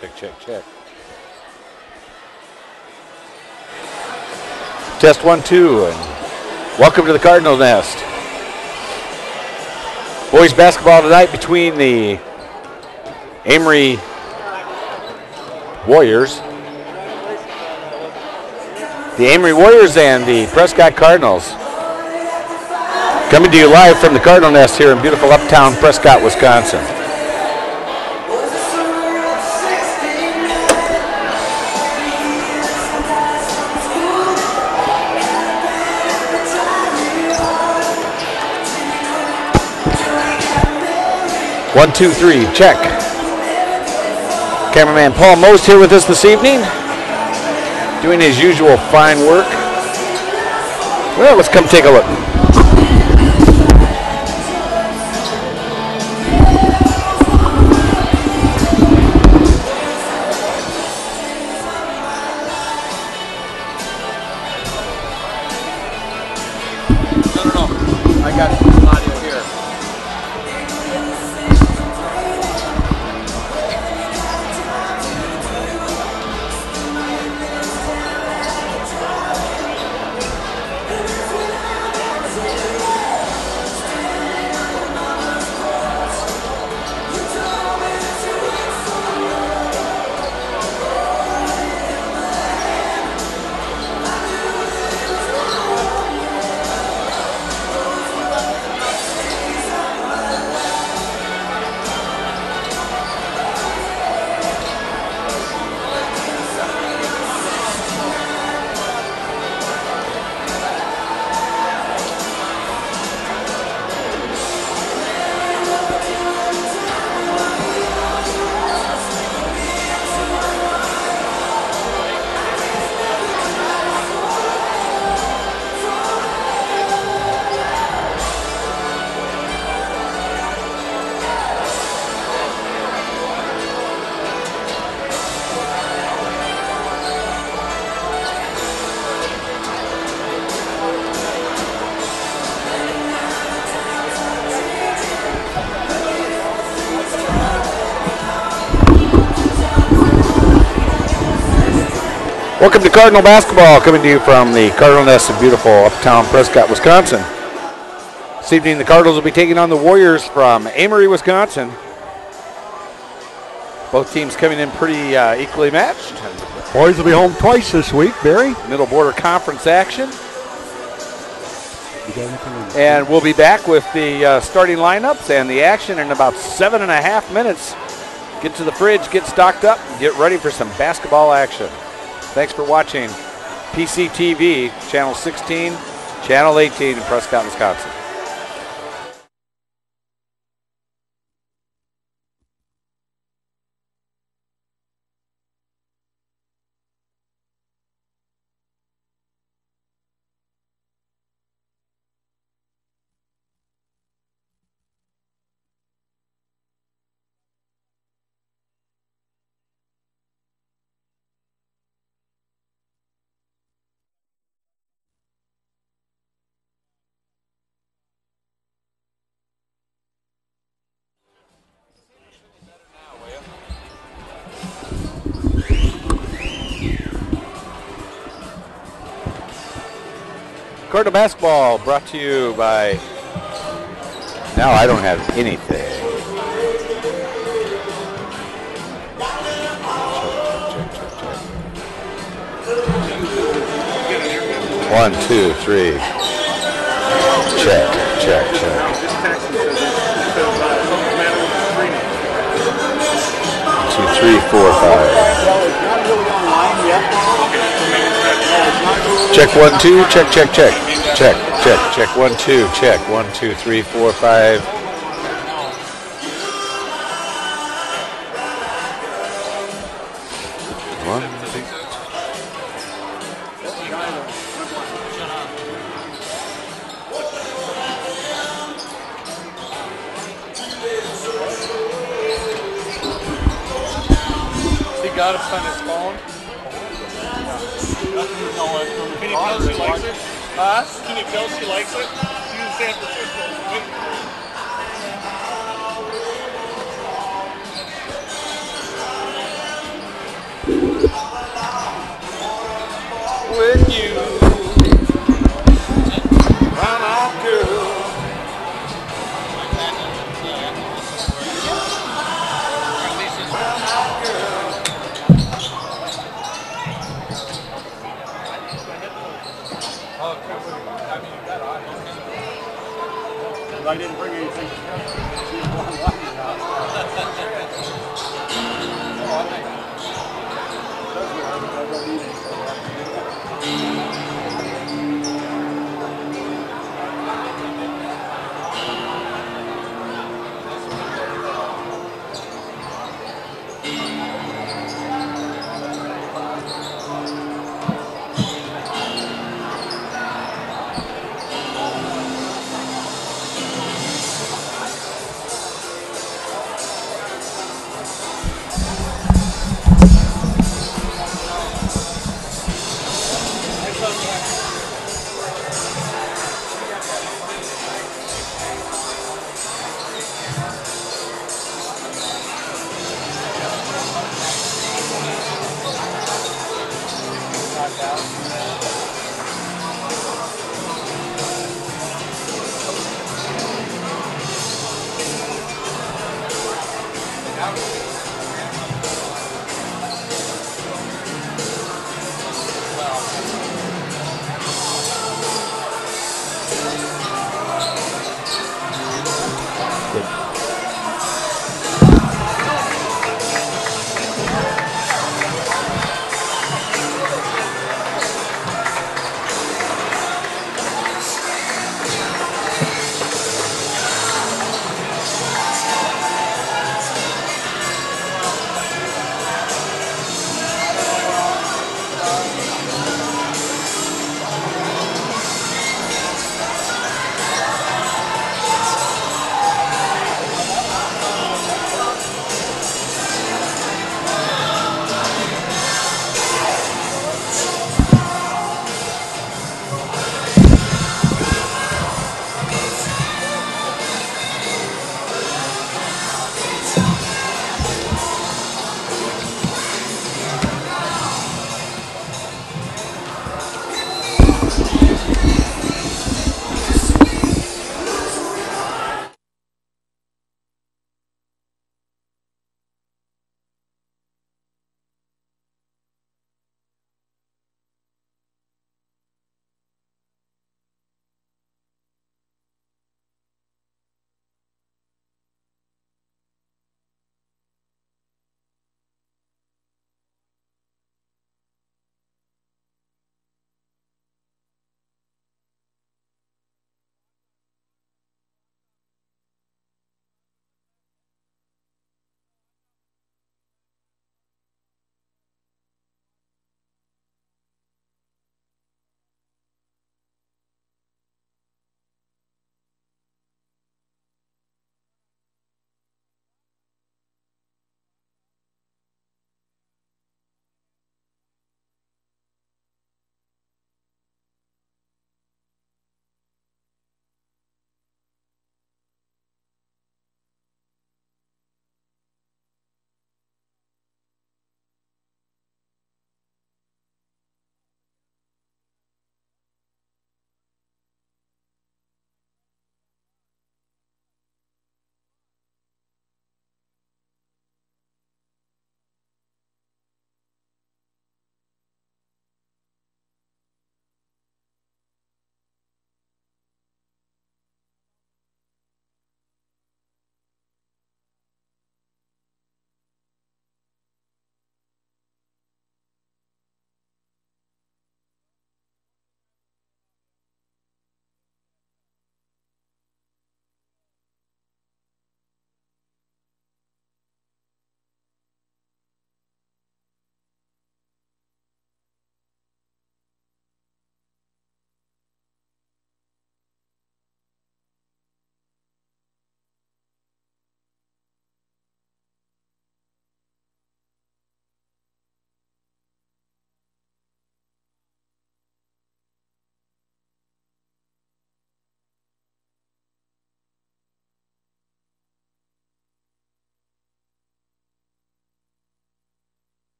Check, check, check. Test 1, 2, and welcome to the Cardinal Nest. Boys basketball tonight between the Amery Warriors. The Amery Warriors and the Prescott Cardinals. Coming to you live from the Cardinal Nest here in beautiful uptown Prescott, Wisconsin. One, two, three, check. Cameraman Paul Most here with us this evening, doing his usual fine work. Well, let's come take a look. No, I got it. Welcome to Cardinal Basketball, coming to you from the Cardinal Nest in beautiful uptown Prescott, Wisconsin. This evening the Cardinals will be taking on the Warriors from Amery, Wisconsin. Both teams coming in pretty equally matched. Warriors will be home twice this week, Barry. Middle Border Conference action. And we'll be back with the starting lineups and the action in about 7.5 minutes. Get to the fridge, get stocked up, and get ready for some basketball action. Thanks for watching PCTV, Channel 16, Channel 18 in Prescott, Wisconsin. Cardinal Basketball brought to you by, now I don't have anything. Check, check, check, check. 1, 2, 3. Check, check, check. Two, three, four, five. Check 1, 2, check, check, check. Check, check, check, 1, 2, check, 1, 2, 3, 4, 5. One, two. He got us on his phone. Nothing to know it. Huh? Tina Kelsey likes it. She's in San Francisco. I didn't bring anything.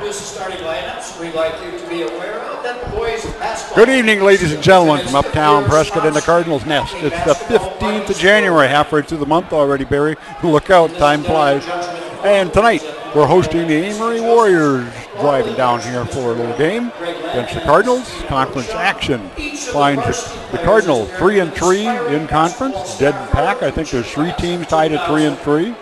introduce the starting lineups we'd like you to be aware of. That boys basketball. Good evening, ladies and gentlemen, from uptown Prescott and the Cardinal's Nest. It's the 15th of January, halfway through the month already, Barry. Look out, time flies. And tonight, we're hosting the Amery Warriors, driving down here for a little game against the Cardinals. Conference action finds the Cardinals 3-3 in conference, dead pack. I think there's three teams tied at 3-3.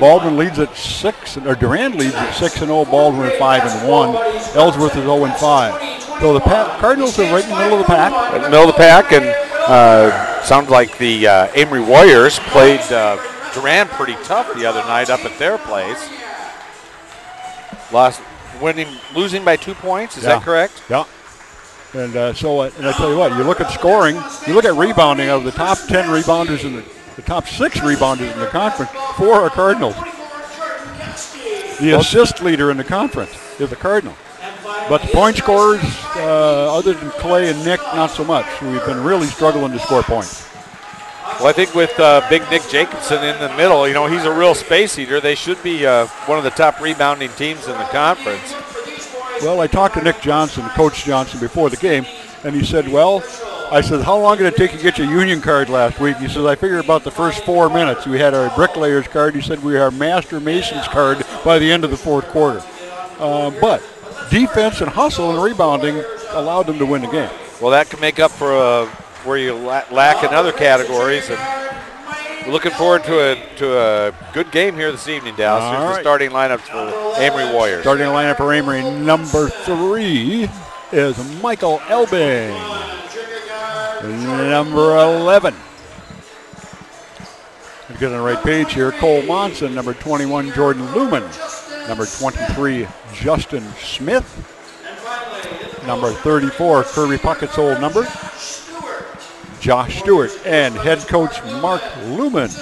Baldwin leads at 6, or Durand leads at 6-0, Baldwin 5-1. Ellsworth is 0-5. So the Cardinals are right in the middle of the pack. Right in the middle of the pack, and sounds like the Amery Warriors played Durand pretty tough the other night up at their place. Losing by 2 points, is that correct? Yeah. And and I tell you what, you look at scoring, you look at rebounding. Out of the top 10 rebounders in the top 6 rebounders in the conference, 4 are Cardinals. The assist leader in the conference is the Cardinal. But the point scorers, other than Clay and Nick, not so much. We've been really struggling to score points. Well, I think with big Nick Jacobson in the middle, you know, he's a real space eater. They should be one of the top rebounding teams in the conference. Well, I talked to Nick Johnson, Coach Johnson, before the game, and he said, well, I said, how long did it take you to get your union card last week? He says, I figured about the first 4 minutes. We had our bricklayer's card. He said we had our master mason's card by the end of the fourth quarter. But defense and hustle and rebounding allowed them to win the game. Well, that can make up for where you lack in other categories. And we're looking forward to a good game here this evening, Dallas. Here's the starting lineup for Amery Warriors. Starting lineup for Amery, number 3 is Michael Elbing. Number 11. Let's get on the right page here. Cole Monson, number 21, Jordan Luhmann. Number 23, Justin Smith. Number 34, Kirby Puckett's old number, Josh Stewart, and head coach Mark Luhmann.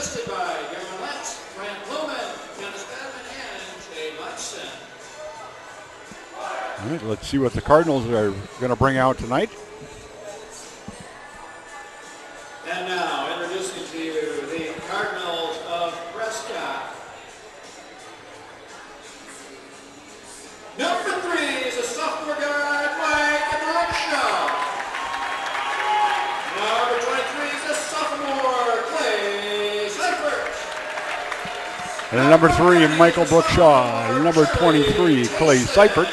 All right, let's see what the Cardinals are going to bring out tonight. And now, introducing to you the Cardinals of Prescott. Number 3 is a sophomore guard, Michael Brookshaw. Number 23 is a sophomore, Clay Seifert. And number 3, Michael Brookshaw. Number 23, Clay Seifert.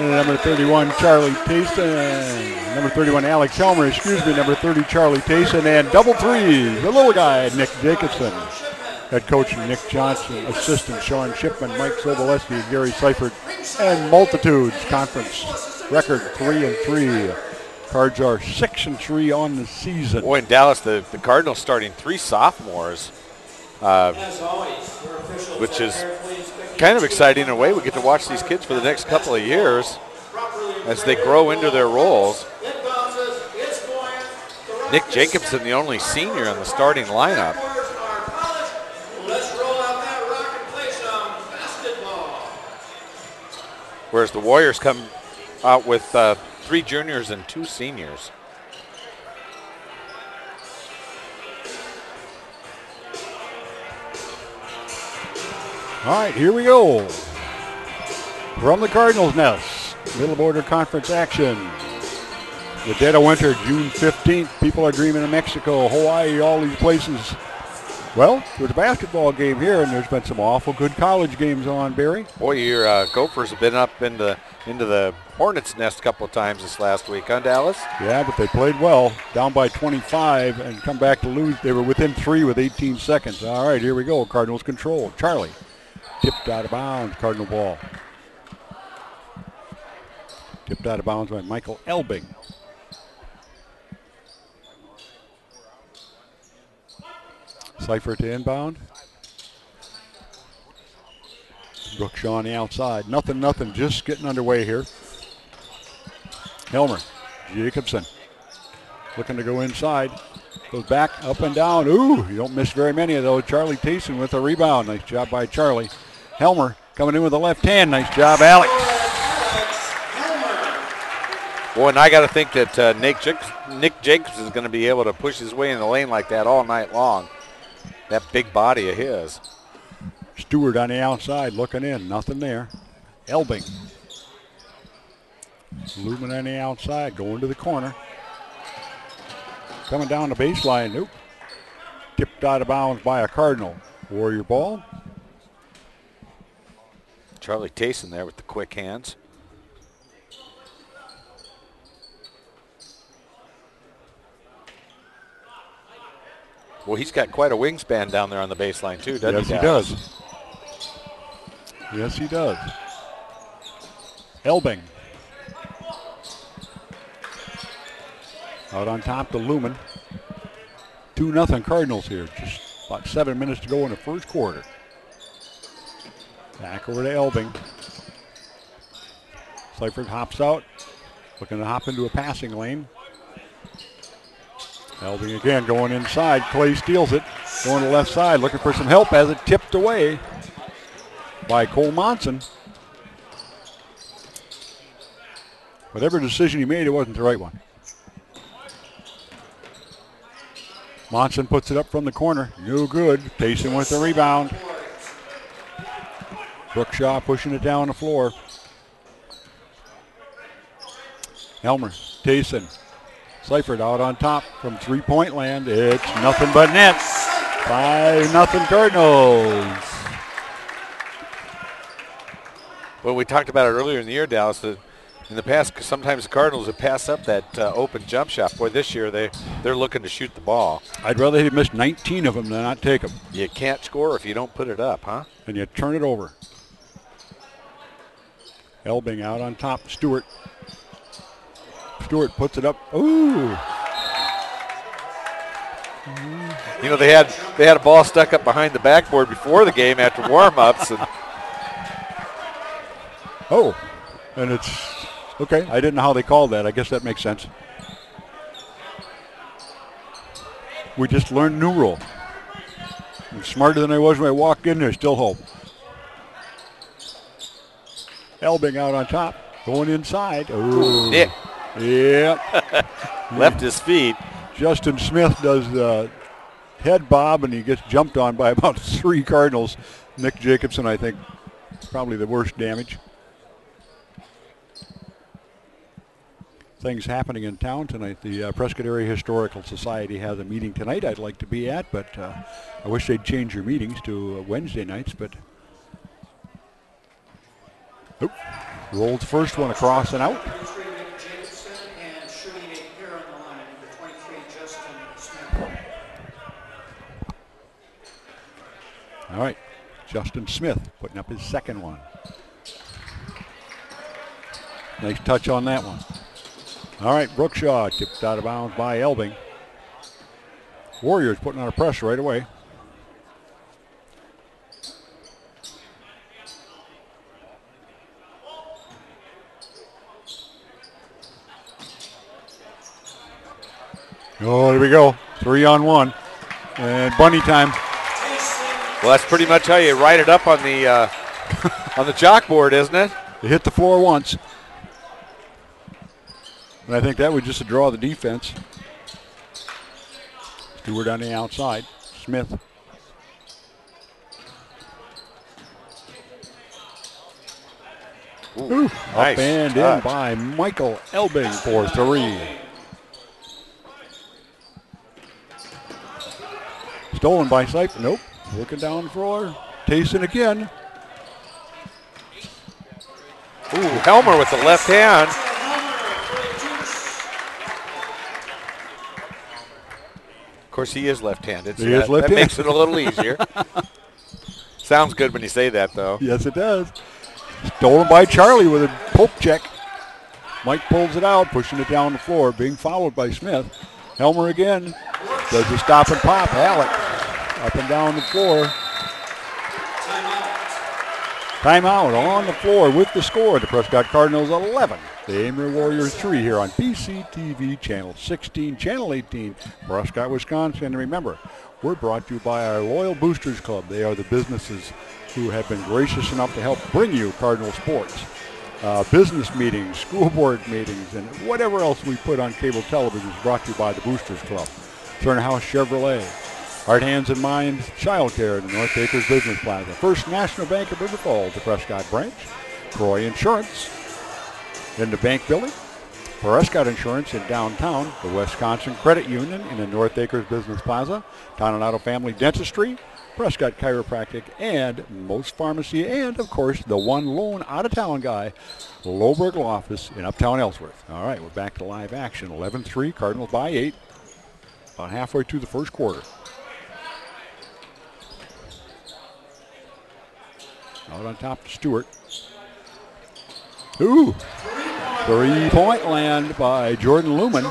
And number 31, Charlie Taysen. Number 31, Alex Helmer, excuse me. Number 30, Charlie Taysen. And double three, the little guy, Nick Jacobson. Head coach Nick Johnson, assistant Sean Shipman, Mike Sobolewski, Gary Seifert, and multitudes. Conference record 3-3. Cards are 6-3 on the season. Boy, in Dallas, the Cardinals starting 3 sophomores, which is kind of exciting in a way. We get to watch these kids for the next couple of years as they grow into their roles. Nick Jacobson, the only senior in the starting lineup. Whereas the Warriors come out with 3 juniors and 2 seniors. All right, here we go. From the Cardinals Nest, Middle Border Conference action. The dead of winter, June 15th. People are dreaming of Mexico, Hawaii, all these places. Well, there's a basketball game here, and there's been some awful good college games on, Barry. Boy, your Gophers have been up into the Hornets' Nest a couple of times this last week, huh, Dallas? Yeah, but they played well, down by 25 and come back to lose. They were within 3 with 18 seconds. All right, here we go. Cardinals control. Charlie. Tipped out of bounds, Cardinal ball. Tipped out of bounds by Michael Elbing. Seifert to inbound. Brookshaw on the outside. Nothing, just getting underway here. Helmer, Jacobson, looking to go inside. Goes back, up and down. Ooh, you don't miss very many of those. Charlie Taysen with a rebound. Nice job by Charlie. Helmer coming in with the left hand. Nice job, Alex. Boy, and I got to think that Nick Jacobs is going to be able to push his way in the lane like that all night long. that big body of his. Stewart on the outside looking in, nothing there. Elbing. Luhmann on the outside, going to the corner. Coming down the baseline, nope. Tipped out of bounds by a Cardinal. Warrior ball. Charlie Taysen there with the quick hands. Well, he's got quite a wingspan down there on the baseline too, doesn't he? Yes, he does. Yes, he does. Elbing. Out on top to Luhmann. 2-0 Cardinals here. Just about 7 minutes to go in the first quarter. Back over to Elbing. Seifert hops out, looking to hop into a passing lane. Elbing again going inside. Clay steals it, going to left side, looking for some help as it tipped away by Cole Monson. Whatever decision he made, it wasn't the right one. Monson puts it up from the corner. No good. Taysen with the rebound. Brookshaw pushing it down the floor. Helmer, Taysen. Seifert out on top from three-point land. It's nothing but net. 5-0 Cardinals. Well, we talked about it earlier in the year, Dallas, that in the past sometimes the Cardinals would pass up that open jump shot. Boy, this year they're looking to shoot the ball. I'd rather they miss 19 of them than not take them. You can't score if you don't put it up, huh? And you turn it over. Elbing out on top, Stewart. Stewart puts it up. Ooh! You know, they had a ball stuck up behind the backboard before the game after warm-ups. And oh, and it's okay. I didn't know how they called that. I guess that makes sense. We just learned a new rule. I'm smarter than I was when I walked in there. Still hope. Elbing out on top, going inside. Ooh. Nick. Yep. Left his feet. Justin Smith does the head bob, and he gets jumped on by about three Cardinals. Nick Jacobson, I think, probably the worst damage. Things happening in town tonight. The Prescott Area Historical Society has a meeting tonight I'd like to be at, but I wish they'd change your meetings to Wednesday nights, but... Oop. Rolled first one across and out. All right, Justin Smith putting up his second one. Nice touch on that one. All right, Brookshaw tipped out of bounds by Elbing. Warriors putting on a press right away. Oh, there we go. 3-on-1. And bunny time. Well, that's pretty much how you write it up on the chalkboard, isn't it? It hit the floor once. And I think that was just a draw of the defense. Stewart on the outside. Smith. Ooh, nice. Up and in by Michael Elbing for three. Stolen by Seifert. Nope. Looking down for Taysen again. Ooh, Helmer with the left hand. Of course, he is left-handed. So that makes it a little easier. Sounds good when you say that, though. Yes, it does. Stolen by Charlie with a poke check. Mike pulls it out, pushing it down the floor, being followed by Smith. Helmer again. Does the stop and pop. Alex. Up and down the floor. Timeout on the floor with the score. The Prescott Cardinals 11. The Amery Warriors 3 here on PCTV Channel 16, Channel 18, Prescott, Wisconsin. And remember, we're brought to you by our Loyal Boosters Club. They are the businesses who have been gracious enough to help bring you Cardinal sports. Business meetings, school board meetings, and whatever else we put on cable television is brought to you by the Boosters Club. Turner House Chevrolet. Hard Hands and Minds Childcare in the North Acres Business Plaza. First National Bank of River Falls, the Prescott branch. Croy Insurance in the bank building. Prescott Insurance in downtown. The Wisconsin Credit Union in the North Acres Business Plaza. Toninato Family Dentistry. Prescott Chiropractic and most pharmacy, and of course the one lone out of town guy, Loberg Law Office in uptown Ellsworth. All right, we're back to live action. 11-3, Cardinals by 8. About halfway through the first quarter. Out on top to Stewart. Ooh, 3-point land by Jordan Luhmann.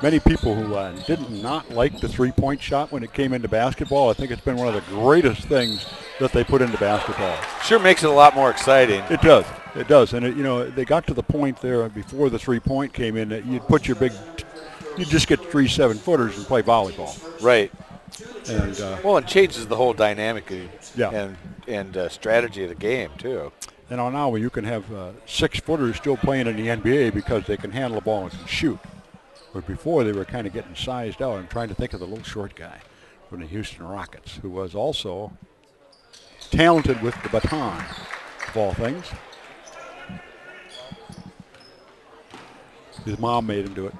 Many people who did not like the three-point shot when it came into basketball, I think it's been one of the greatest things that they put into basketball. Sure makes it a lot more exciting. It does. It does. And, you know, they got to the point there before the three-point came in that you'd put your big – you'd just get 3 7-footers and play volleyball. Right. And well, it changes the whole dynamic and strategy of the game, too. And now you can have 6-footers still playing in the NBA because they can handle the ball and can shoot. But before, they were kind of getting sized out. I'm trying to think of the little short guy from the Houston Rockets, who was also talented with the baton, of all things. His mom made him do it.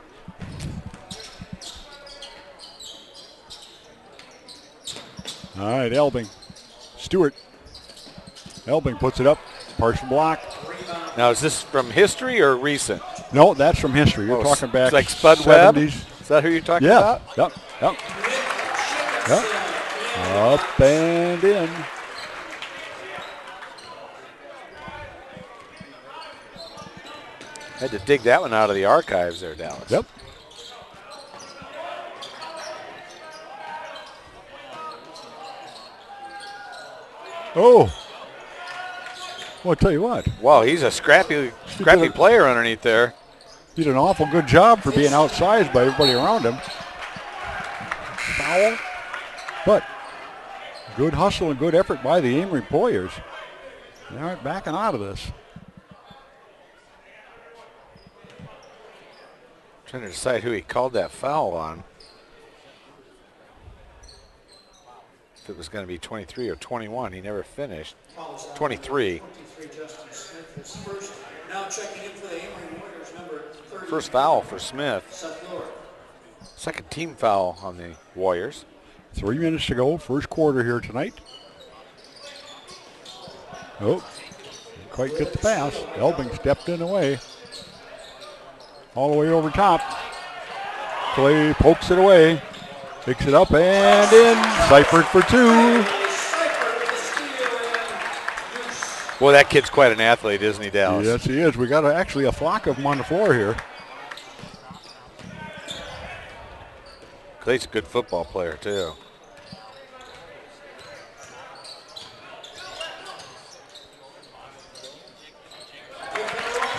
All right, Elbing. Stewart. Elbing puts it up. Partial block. Now, is this from history or recent? No, that's from history. You're talking back like Spud 70s. Webb? Is that who you're talking about? Yeah. Yep. Up and in. Had to dig that one out of the archives there, Dallas. Yep. Oh. Well, I'll tell you what. Wow, he's a scrappy player underneath there. He did an awful good job for being outsized by everybody around him. Foul. But good hustle and good effort by the Amery Warriors. They aren't backing out of this. Trying to decide who he called that foul on. If it was going to be 23 or 21, he never finished. 23. First foul for Smith. Second team foul on the Warriors. 3 minutes to go, first quarter here tonight. Oh, didn't quite get the pass. Elbing stepped in the way. All the way over top. Clay pokes it away. Picks it up and in. Seifert for two. Boy, that kid's quite an athlete, isn't he, Dallas? Yes, he is. We got actually a flock of them on the floor here. Clay's a good football player, too.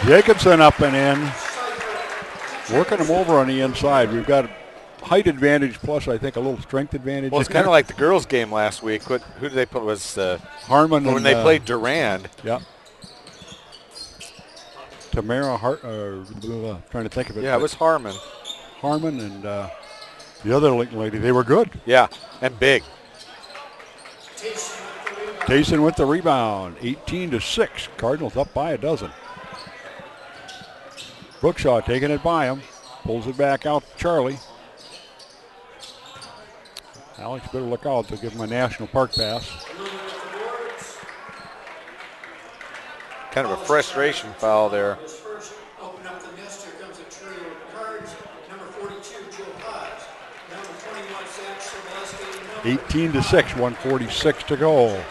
Jacobson up and in. Working him over on the inside. We've got height advantage plus, I think, a little strength advantage. Well, it's kind of like the girls' game last week. Who did they put? Was Harmon when they played Durand? Yeah. Tamara Hart. Trying to think of it. Yeah, it was Harmon. Harmon and the other Lincoln lady. They were good. Yeah, and big. Taysen with the rebound. 18-6. Cardinals up by a dozen. Brookshaw taking it by him. Pulls it back out to Charlie. Alex better look out. They'll give him a National Park pass. Kind of a frustration foul there. Open up the nest. Here comes a trio of cards. Number 42, Joe Haas. Number 21, Zach Sobolewski. 18-6, 1:46 to go.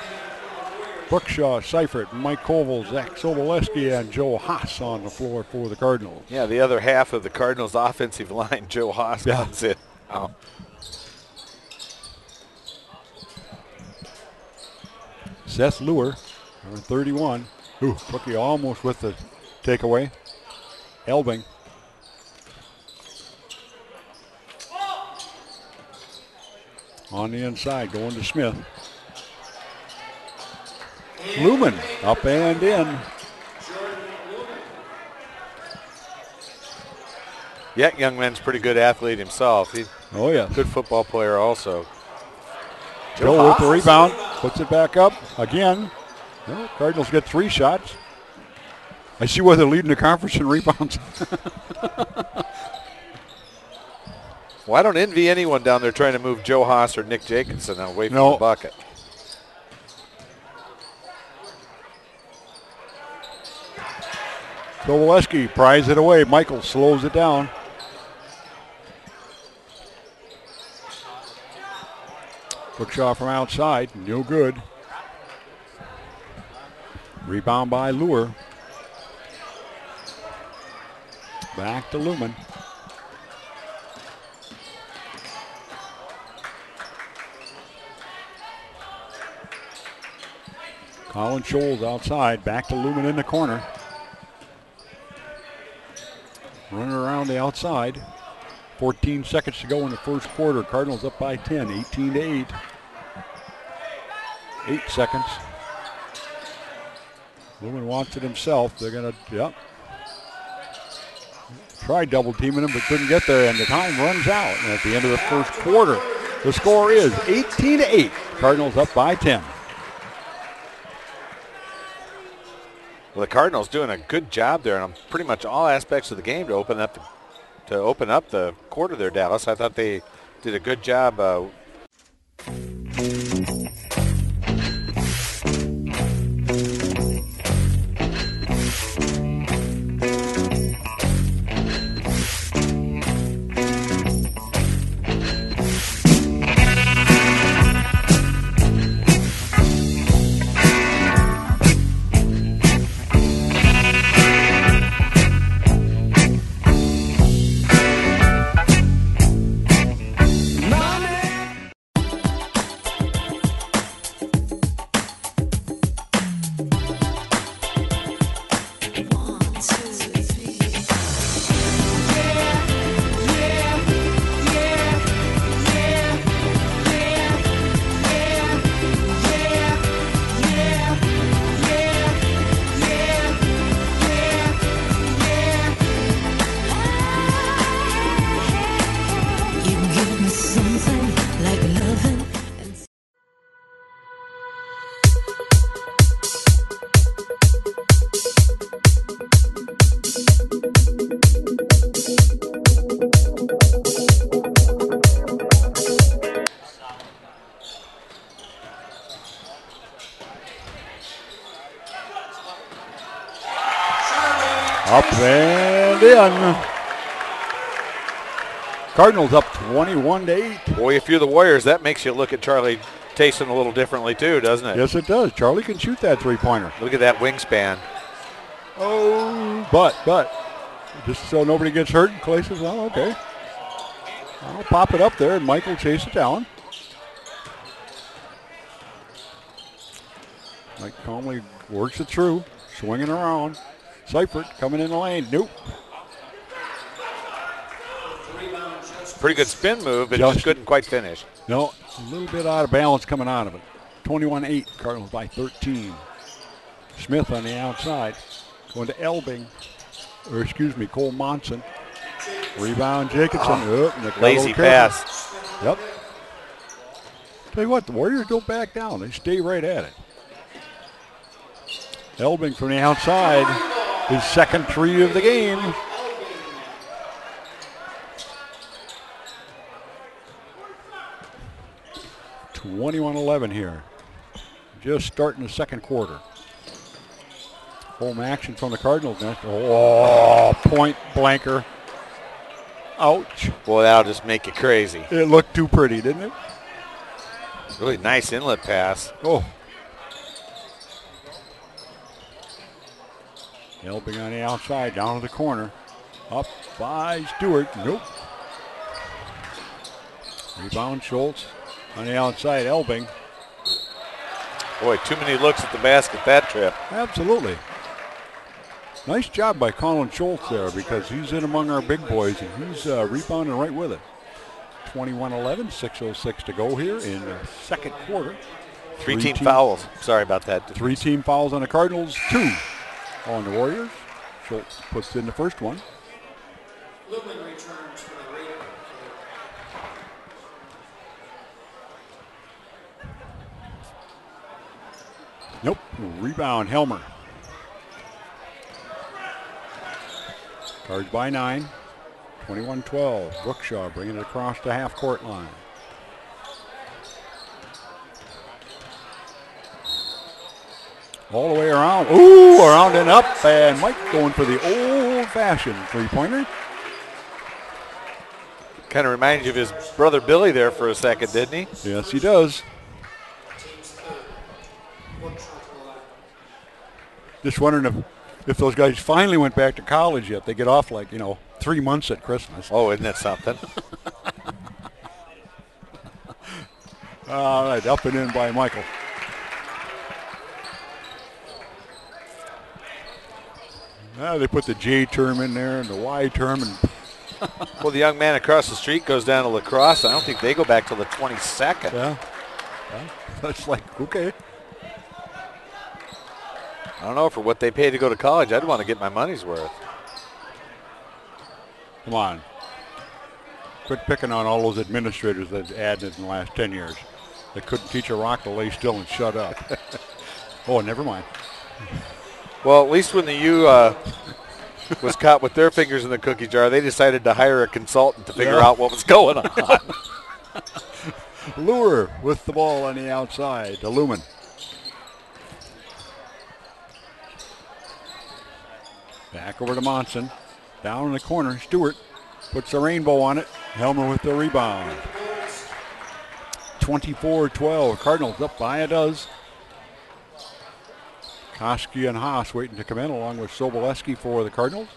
Brookshaw, Seifert, Mike Hovel, Zach Sobolewski, and Joe Haas on the floor for the Cardinals. Yeah, the other half of the Cardinals' offensive line, Joe Haas, comes in. Oh. Seth Luer, number 31. Ooh, Brookie almost with the takeaway. Elbing. On the inside, going to Smith. Luhmann, up and in. Yet young man's pretty good athlete himself. He's good football player also. Joe with the rebound, puts it back up again. Well, Cardinals get three shots. I see why they're leading the conference in rebounds. Well, I don't envy anyone down there trying to move Joe Haas or Nick Jacobson away from the bucket. Sobolewski pries it away. Michael slows it down. Brookshaw from outside, no good. Rebound by Luer. Back to Luhmann. Colin Schultz outside, back to Luhmann in the corner. Running around the outside. 14 seconds to go in the first quarter. Cardinals up by 10, 18-8. 8 seconds. Luhmann wants it himself. They're going to, try double teaming him, but couldn't get there, and the time runs out. And at the end of the first quarter, the score is 18-8. Cardinals up by 10. Well, the Cardinals doing a good job there on pretty much all aspects of the game to open up the quarter there, Dallas. I thought they did a good job. Cardinals up 21-8. Boy, if you're the Warriors, that makes you look at Charlie Taysen a little differently too, doesn't it? Yes, it does. Charlie can shoot that three-pointer. Look at that wingspan. Oh, but, just so nobody gets hurt, Clay says, oh, okay. I'll pop it up there, and Michael chases it down. Mike calmly works it through, swinging around. Seifert coming in the lane. Nope. Pretty good spin move, but just couldn't quite finish. No, a little bit out of balance coming out of it. 21-8, Cardinals by 13. Smith on the outside, going to Cole Monson. Rebound, Jacobson. Lazy pass. Tell you what, the Warriors don't back down. They stay right at it. Elbing from the outside, his second three of the game. Here. Just starting the second quarter. Home action from the Cardinals. Oh, point blanker. Ouch. Boy, that'll just make you crazy. It looked too pretty, didn't it? Really nice inlet pass. Oh. Helping on the outside, down to the corner. Up by Stewart. Nope. Rebound, Schultz. On the outside, Elbing. Boy, too many looks at the basket that trip. Absolutely. Nice job by Colin Schultz there, because he's in among our big boys, and he's rebounding right with it. 21-11, 6:06 to go here in the second quarter. Three team fouls. Sorry about that. Three team fouls on the Cardinals, two on the Warriors. Schultz puts in the first one. Luhmann returns for the Raiders. Nope, rebound, Helmer. Cards by 9, 21-12. Brookshaw bringing it across the half court line. All the way around, ooh, around and up, and Mike going for the old-fashioned three-pointer. Kind of reminds you of his brother Billy there for a second, didn't he? Yes, he does. Just wondering if those guys finally went back to college yet. They get off like, 3 months at Christmas. Oh, isn't that something? All right, up and in by Michael. They put the J term in there and the Y term. And well, the young man across the street goes down to lacrosse. I don't think they go back till the 22nd. Yeah. That's like, okay. I don't know, for what they pay to go to college, I'd want to get my money's worth. Come on. Quit picking on all those administrators that added in the last 10 years. They couldn't teach a rock to lay still and shut up. Oh, never mind. Well, at least when the U was caught with their fingers in the cookie jar, they decided to hire a consultant to figure out what was going on. Luer with the ball on the outside to Luhmann. Back over to Monson. Down in the corner, Stewart puts a rainbow on it. Helmer with the rebound. 24-12, Cardinals up by a dozen. Koski and Haas waiting to come in along with Sobolewski for the Cardinals.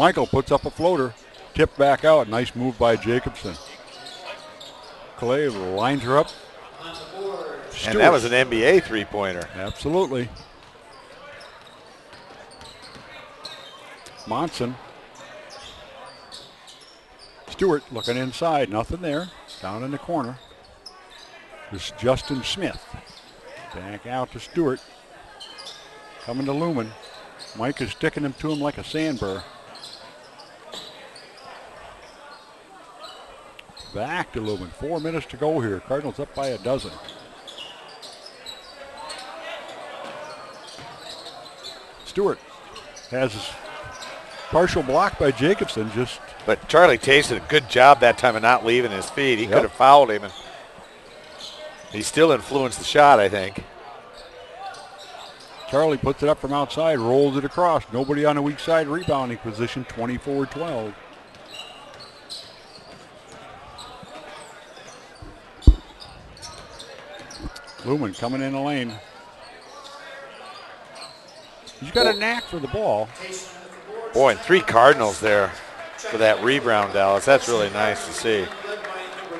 Michael puts up a floater, tipped back out. Nice move by Jacobson. Clay lines her up. Stewart. And that was an NBA three-pointer. Absolutely. Monson. Stewart looking inside, nothing there. Down in the corner. It's Justin Smith. Back out to Stewart. Coming to Luhmann. Mike is sticking him to him like a sandburr. Back to Luhmann. 4 minutes to go here. Cardinals up by a dozen. Stewart has his partial block by Jacobson. But Charlie Taysen did a good job that time of not leaving his feet. He could have fouled him. He still influenced the shot, I think. Charlie puts it up from outside, rolls it across. Nobody on the weak side rebounding position, 24-12. Luhmann coming in the lane. He's got a knack for the ball. Boy, and three Cardinals there for that rebound, Dallas. That's really nice to see.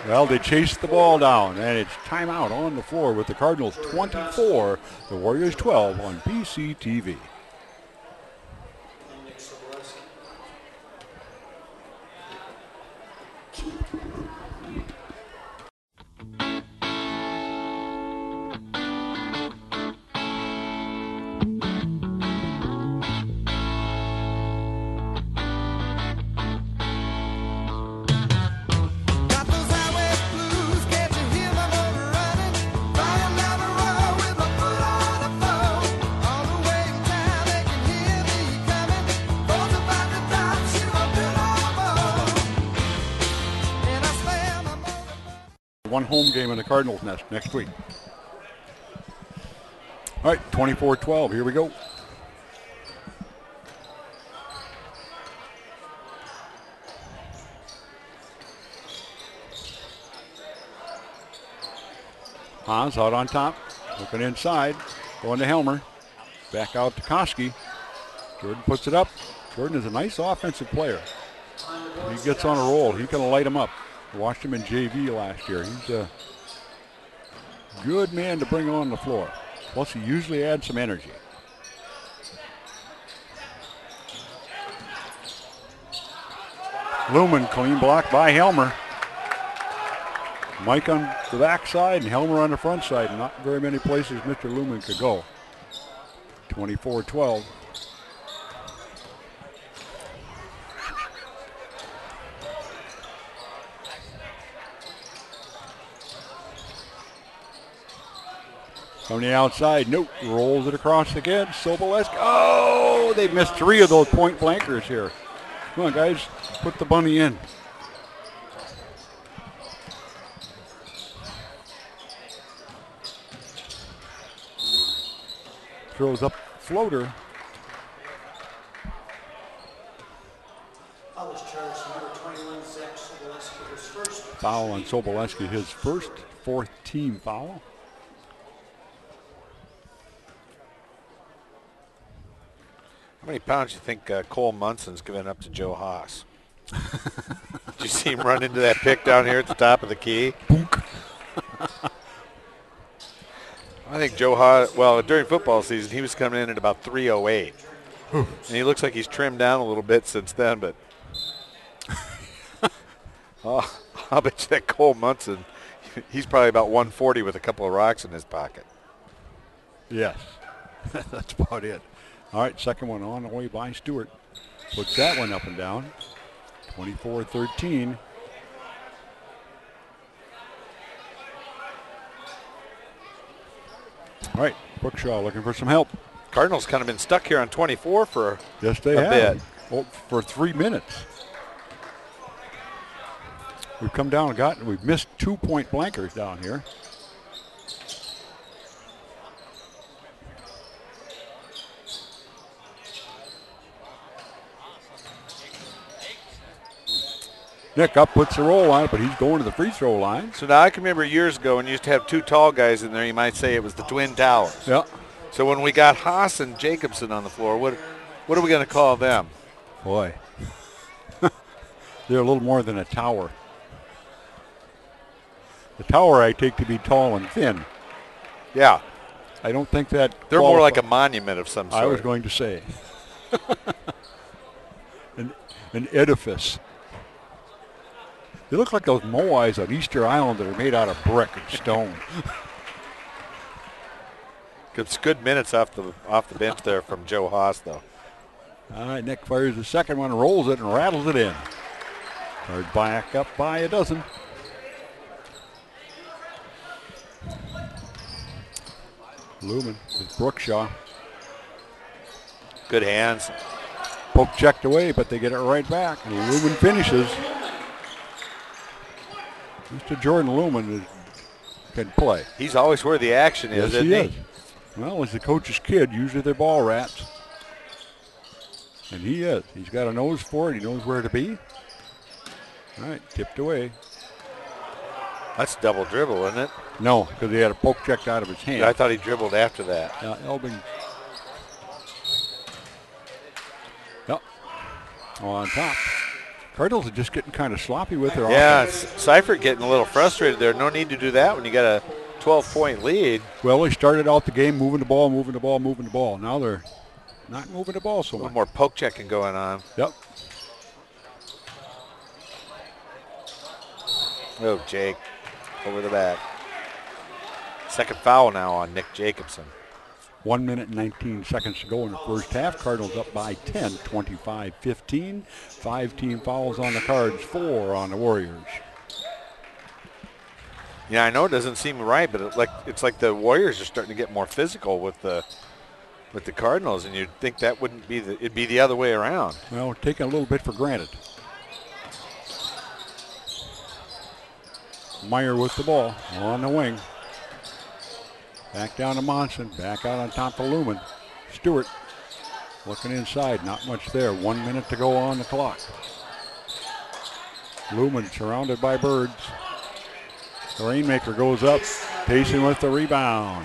Well, they chased the ball down, and it's timeout on the floor with the Cardinals 24, the Warriors 12 on PCTV. One home game in the Cardinals Nest next week. All right, 24-12, here we go. Haas out on top, looking inside, going to Helmer, back out to Koski. Jordan puts it up. Jordan is a nice offensive player. He gets on a roll, he can light him up. Watched him in JV last year. He's a good man to bring on the floor. Plus, he usually adds some energy. Luhmann, clean block by Helmer. Mike on the backside and Helmer on the front side. Not very many places Mr. Luhmann could go. 24-12. From the outside, Newt rolls it across again. Sobolewski. Oh, they've missed three of those point blankers here. Come on, guys. Put the bunny in. Throws up floater. Foul on Sobolewski, his first, fourth team foul. How many pounds do you think Cole Munson's given up to Joe Haas? Did you see him run into that pick down here at the top of the key? I think Joe Haas, well, during football season, he was coming in at about 308. Oof. And he looks like he's trimmed down a little bit since then, but oh, I'll bet you that Cole Monson, he's probably about 140 with a couple of rocks in his pocket. Yes, that's about it. All right, second one on the way by Stewart. Puts that one up and down. 24-13. All right, Brookshaw looking for some help. Cardinals kind of been stuck here on 24 for a bit. Well, for 3 minutes. We've come down and gotten, we've missed 2 point blankers down here. Nick up, puts the roll on it, but he's going to the free throw line. So now I can remember years ago when you used to have two tall guys in there, you might say it was the Twin Towers. Yeah. So when we got Haas and Jacobson on the floor, what are we going to call them? Boy, they're a little more than a tower. The tower I take to be tall and thin. Yeah. I don't think that. They're more like a monument of some sort. I was going to say. An edifice. They look like those moais on Easter Island that are made out of brick and stone. It's good minutes off the bench there from Joe Haas, though. All right, Nick fires the second one, rolls it, and rattles it in. Third back up by a dozen. Luhmann with Brookshaw. Good hands. Poke checked away, but they get it right back. And Luhmann finishes. Mr. Jordan Luhmann can play. He's always where the action is, yes, isn't he? Well, as the coach's kid, usually they're ball rats. And he is. He's got a nose for it. He knows where to be. All right, tipped away. That's double dribble, isn't it? No, because he had a poke checked out of his hand. Yeah, I thought he dribbled after that. Elbing. Yep. On top. Cardinals are just getting kind of sloppy with their offense. Yeah, Seifert getting a little frustrated there. No need to do that when you got a 12-point lead. Well, they started out the game moving the ball. Now they're not moving the ball so much. A little more poke checking going on. Yep. Oh, Jake over the back. Second foul now on Nick Jacobson. 1 minute and 19 seconds to go in the first half. Cardinals up by 10, 25-15. 5 team fouls on the Cards, 4 on the Warriors. Yeah, I know it doesn't seem right, but it's like the Warriors are starting to get more physical with the Cardinals, and you'd think that wouldn't be it'd be the other way around. Well, taking a little bit for granted. Meyer with the ball on the wing. Back down to Monson, back out on top of Luhmann. Stewart looking inside, not much there. 1 minute to go on the clock. Luhmann surrounded by birds. The Rainmaker goes up, Taysen with the rebound.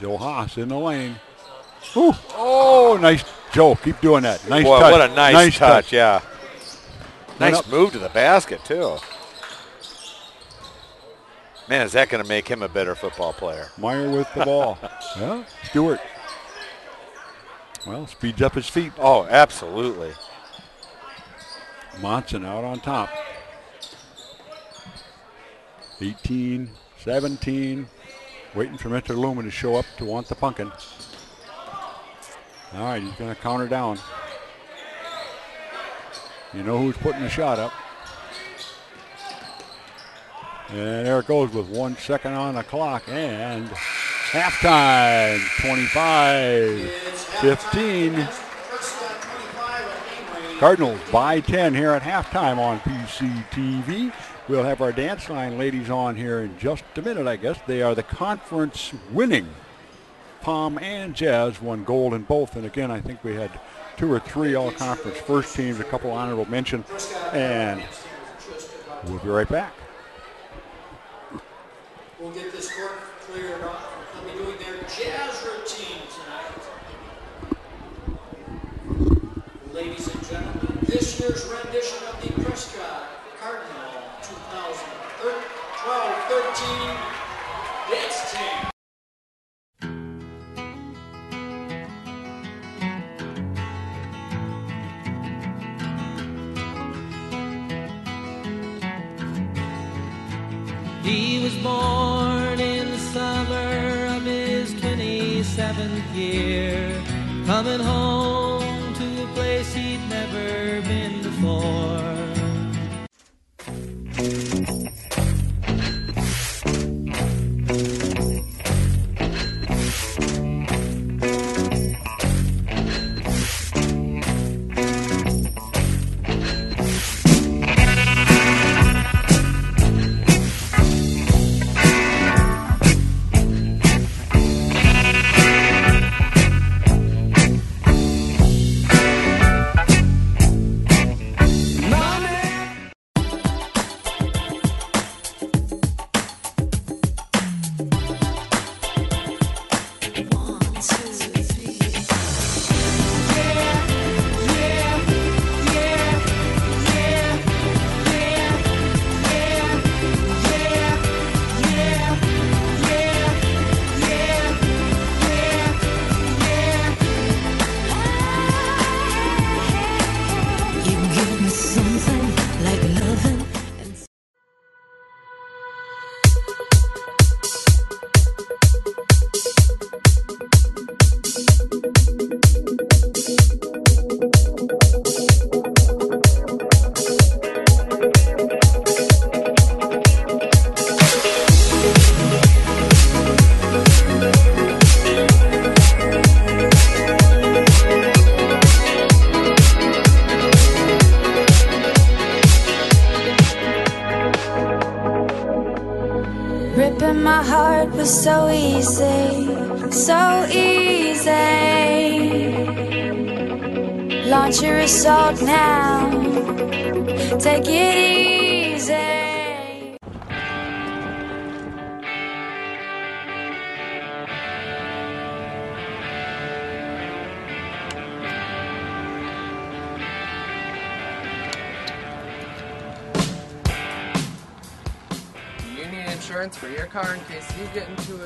Joe Haas in the lane. Ooh. Oh, nice, Joe, keep doing that. Nice touch. What a nice touch, yeah. Nice move to the basket, too. Man, is that going to make him a better football player? Meyer with the ball. Yeah, Stewart. Well, speeds up his feet. Oh, absolutely. Monson out on top. 18, 17. Waiting for Mr. Luhmann to show up to want the pumpkin. All right, he's going to counter down. You know who's putting the shot up. And there it goes with 1 second on the clock. And halftime, 25-15. Cardinals by 10 here at halftime on PCTV. We'll have our dance line ladies on here in just a minute, I guess. They are the conference winning. Palm and Jazz won gold in both. And again, I think we had two or three all-conference first teams, a couple honorable mentions. And we'll be right back. We'll get this court cleared off. They'll be doing their jazz routine tonight. Ladies and gentlemen, this year's rendition of the Prescott Cardinal 2012-13 dance team. He was born in the summer of his 27th year, coming home to a place he'd never been before.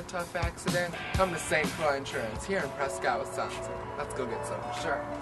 Tough accident, come to St. Croix Insurance here in Prescott, Wisconsin. Let's go get some insurance.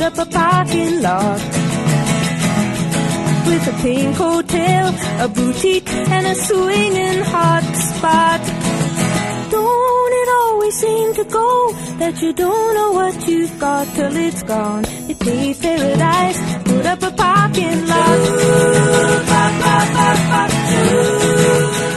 filled up a parking lot with a pink hotel, a boutique, and a swinging hot spot. Don't it always seem to go that you don't know what you've got till it's gone? They play paradise, put up a parking lot. Ooh, pop, pop, pop, pop. Ooh.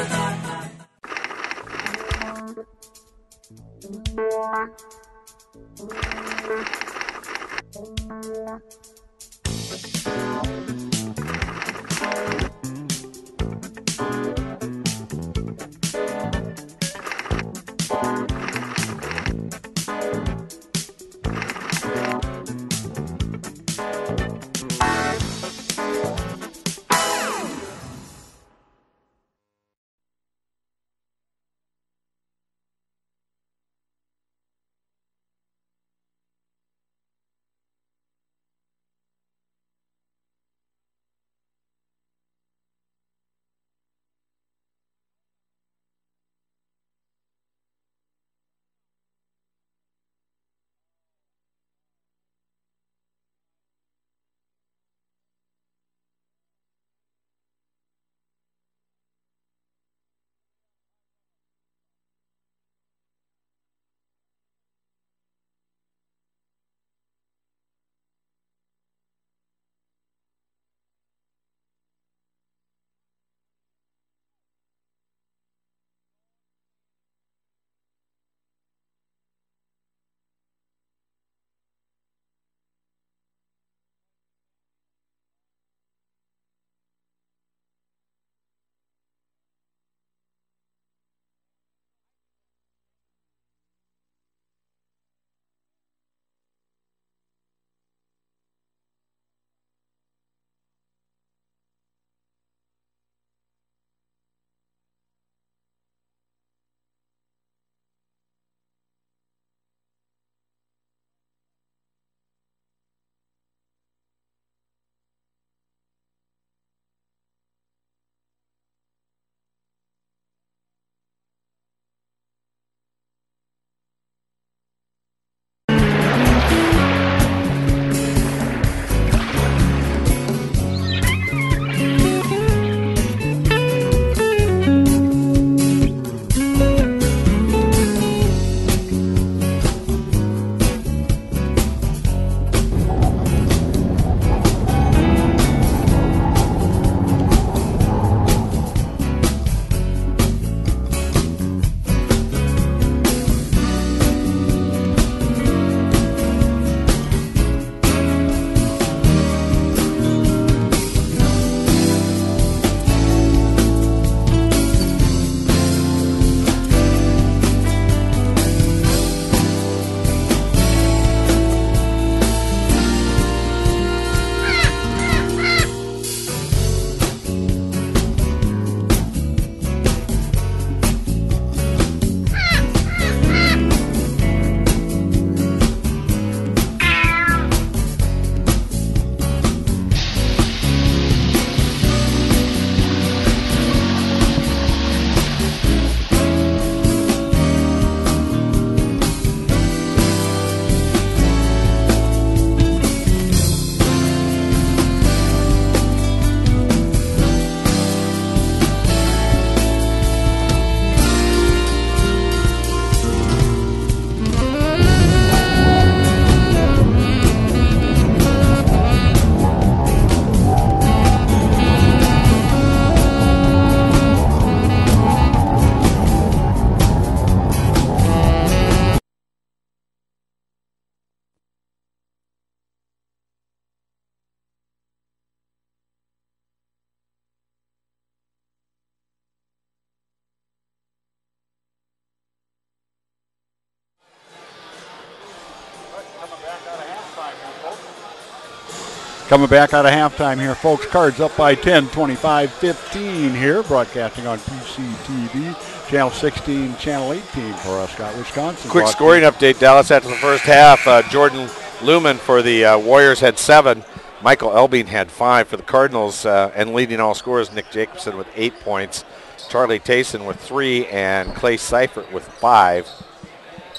Coming back out of halftime here, folks. Cards up by 10, 25-15 here. Broadcasting on PCTV, Channel 16, Channel 18 for Prescott, Wisconsin. Quick scoring update, Dallas, after the first half. Jordan Luhmann for the Warriors had 7. Michael Elbing had 5 for the Cardinals. And leading all scorers, Nick Jacobson with 8 points. Charlie Taysen with 3. And Clay Seifert with 5.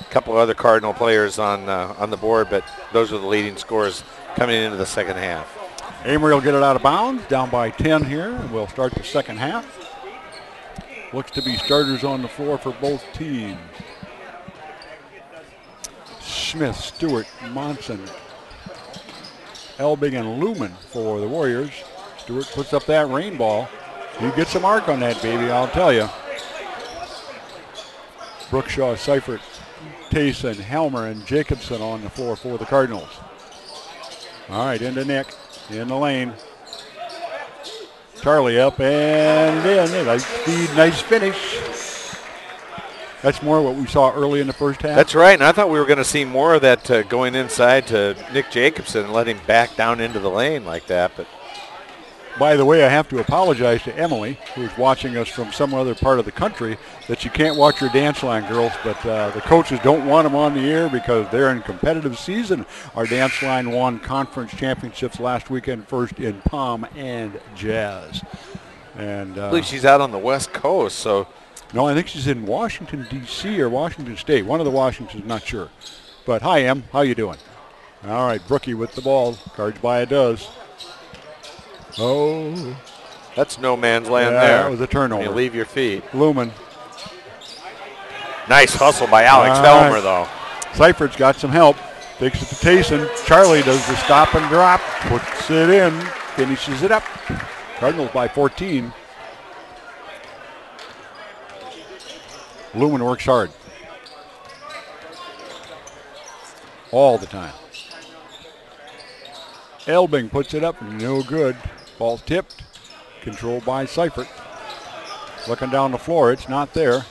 A couple other Cardinal players on the board, but those are the leading scorers coming into the second half. Amory will get it out of bounds, down by 10 here. We'll start the second half. Looks to be starters on the floor for both teams. Smith, Stewart, Monson, Elbing, and Luhmann for the Warriors. Stewart puts up that rain ball. He gets a mark on that, baby, I'll tell you. Brookshaw, Seifert, Taysen, Helmer, and Jacobson on the floor for the Cardinals. All right, into Nick, in the lane. Charlie up and in. Nice speed, nice finish. That's more what we saw early in the first half. That's right, and I thought we were going to see more of that going inside to Nick Jacobson and let him back down into the lane like that. But by the way, I have to apologize to Emily, who's watching us from some other part of the country, that you can't watch your dance line girls, but the coaches don't want them on the air because they're in competitive season. Our dance line won conference championships last weekend, first in Palm and Jazz. And I believe she's out on the West Coast, so. No, I think she's in Washington, D.C. or Washington State. One of the Washingtons, not sure. But hi, Em. How you doing? All right, Brookie with the ball. Cards by a does. Oh. That's no man's land there. That was a turnover. You leave your feet. Luhmann. Nice hustle by Alex Helmer, though. Seifert's got some help. Takes it to Taysen. Charlie does the stop and drop. Puts it in. Finishes it up. Cardinals by 14. Luhmann works hard. All the time. Elbing puts it up, no good. Ball tipped, controlled by Seifert. Looking down the floor, it's not there.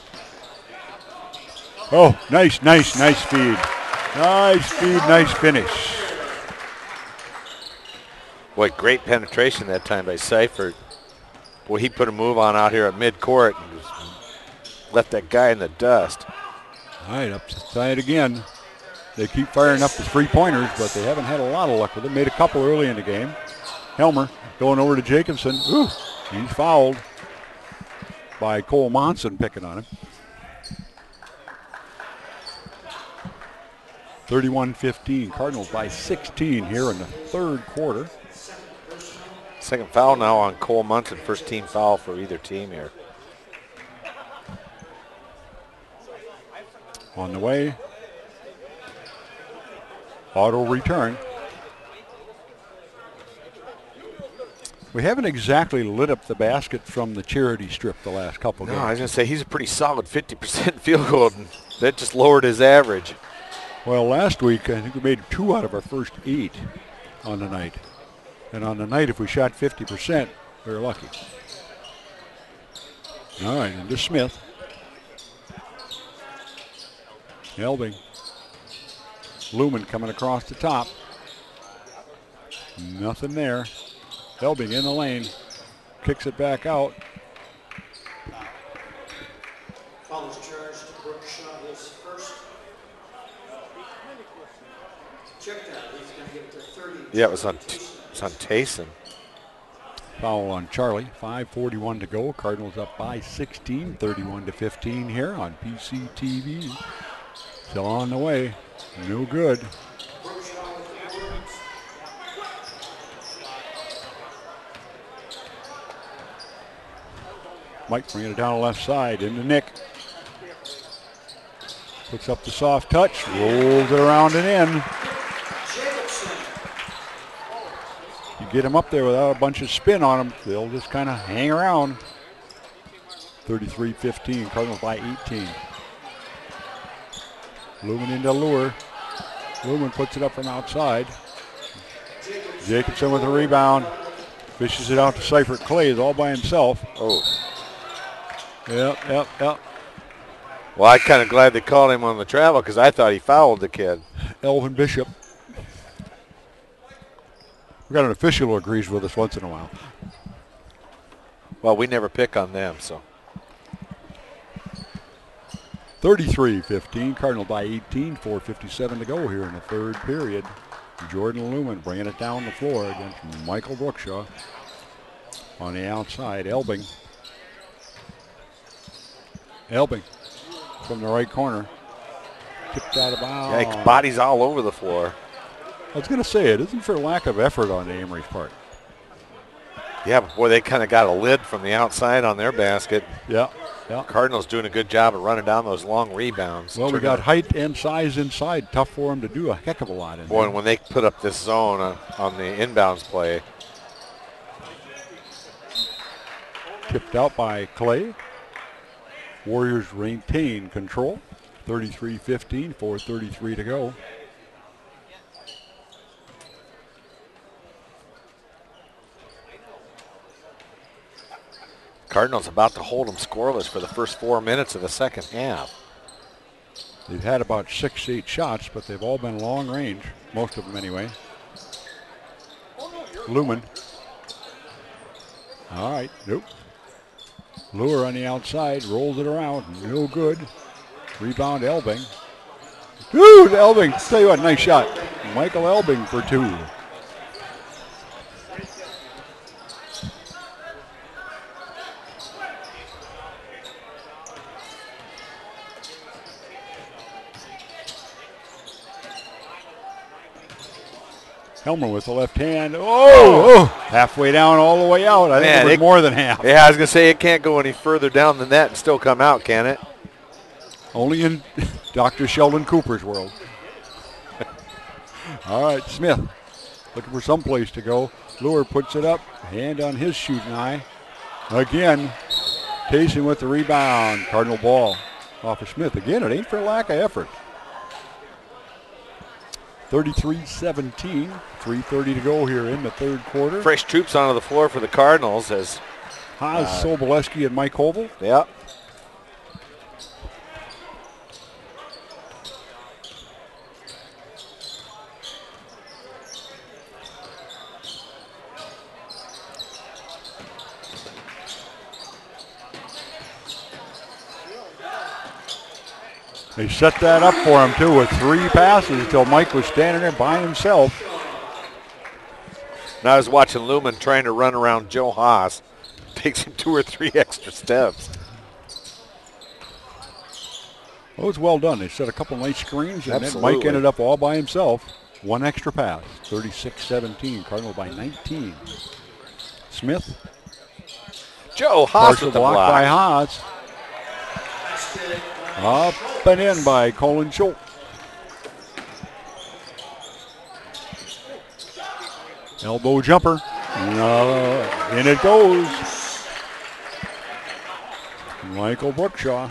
Oh, nice, nice, nice feed. Nice feed, nice finish. What great penetration that time by Seifert. Well, he put a move on out here at midcourt and just left that guy in the dust. All right, up to the side again. They keep firing up the three-pointers, but they haven't had a lot of luck with it. Made a couple early in the game. Helmer going over to Jacobson. Ooh, he's fouled by Cole Monson picking on him. 31-15, Cardinals by 16 here in the third quarter. Second foul now on Cole Monson, first team foul for either team here. On the way. Auto return. We haven't exactly lit up the basket from the charity strip the last couple games. No, I was going to say he's a pretty solid 50% field goal, and that just lowered his average. Well, last week I think we made 2 out of our first 8 on the night. And on the night if we shot 50%, we were lucky. All right, into Smith. Elbing. Luhmann coming across the top. Nothing there. Elbing in the lane. Kicks it back out. Foul's charged to Brookshaw, his first. Check that. He's going to give it to 30. Yeah, it was on Taysen. Foul on Charlie. 5:41 to go. Cardinals up by 16, 31-15 here on PCTV. Still on the way. No good. Mike bringing it down the left side into Nick. Puts up the soft touch, rolls it around and in. You get him up there without a bunch of spin on him, they'll just kind of hang around. 33-15, Cardinals by 18. Luhmann into Luer. Luhmann puts it up from outside. Jacobson with a rebound. Fishes it out to Seifert. Clay is all by himself. Oh. Yep. Well, I'm kind of glad they called him on the travel because I thought he fouled the kid. Elvin Bishop. We've got an official who agrees with us once in a while. Well, we never pick on them, so. 33-15, Cardinal by 18, 4:57 to go here in the third period. Jordan Luhmann bringing it down the floor against Michael Brookshaw. On the outside, Elbing. Elbing from the right corner. kicked out of bounds. Yeah, bodies all over the floor. I was going to say, it isn't for lack of effort on Amory's part. Yeah, but boy, they kind of got a lid from the outside on their basket. Yeah. Yep. Cardinals doing a good job of running down those long rebounds. Well, we got height and size inside. Tough for them to do a heck of a lot in there. And when they put up this zone on the inbounds play. Tipped out by Clay. Warriors maintain control. 33-15, 4:33 to go. Cardinals about to hold them scoreless for the first 4 minutes of the second half. They've had about 6-8 shots, but they've all been long range, most of them anyway. Luhmann. All right, nope. Luer on the outside, rolls it around, no good. Rebound Elbing. Dude, Elbing, tell you what, nice shot. Michael Elbing for two. Helmer with the left hand. Oh, halfway down, all the way out. I think it was more than half. Yeah, I was going to say it can't go any further down than that and still come out, can it? Only in Dr. Sheldon Cooper's world. All right, Smith looking for some place to go. Luer puts it up, hand on his shooting eye. Again, Taysen with the rebound. Cardinal ball off of Smith. Again, it ain't for lack of effort. 33-17, 3:30 to go here in the third quarter. Fresh troops onto the floor for the Cardinals as Haas, Sobolewski, and Mike Hovel. Yep. They set that up for him, too, with three passes until Mike was standing there by himself. And I was watching Luhmann trying to run around Joe Haas. Takes him 2 or 3 extra steps. Well, it was well done. They set a couple nice screens, and then Mike ended up all by himself. One extra pass, 36-17, Cardinal by 19. Smith. Joe Haas with the block by Haas. Up and in by Colin Schultz. Elbow jumper. In it goes. Michael Brookshaw.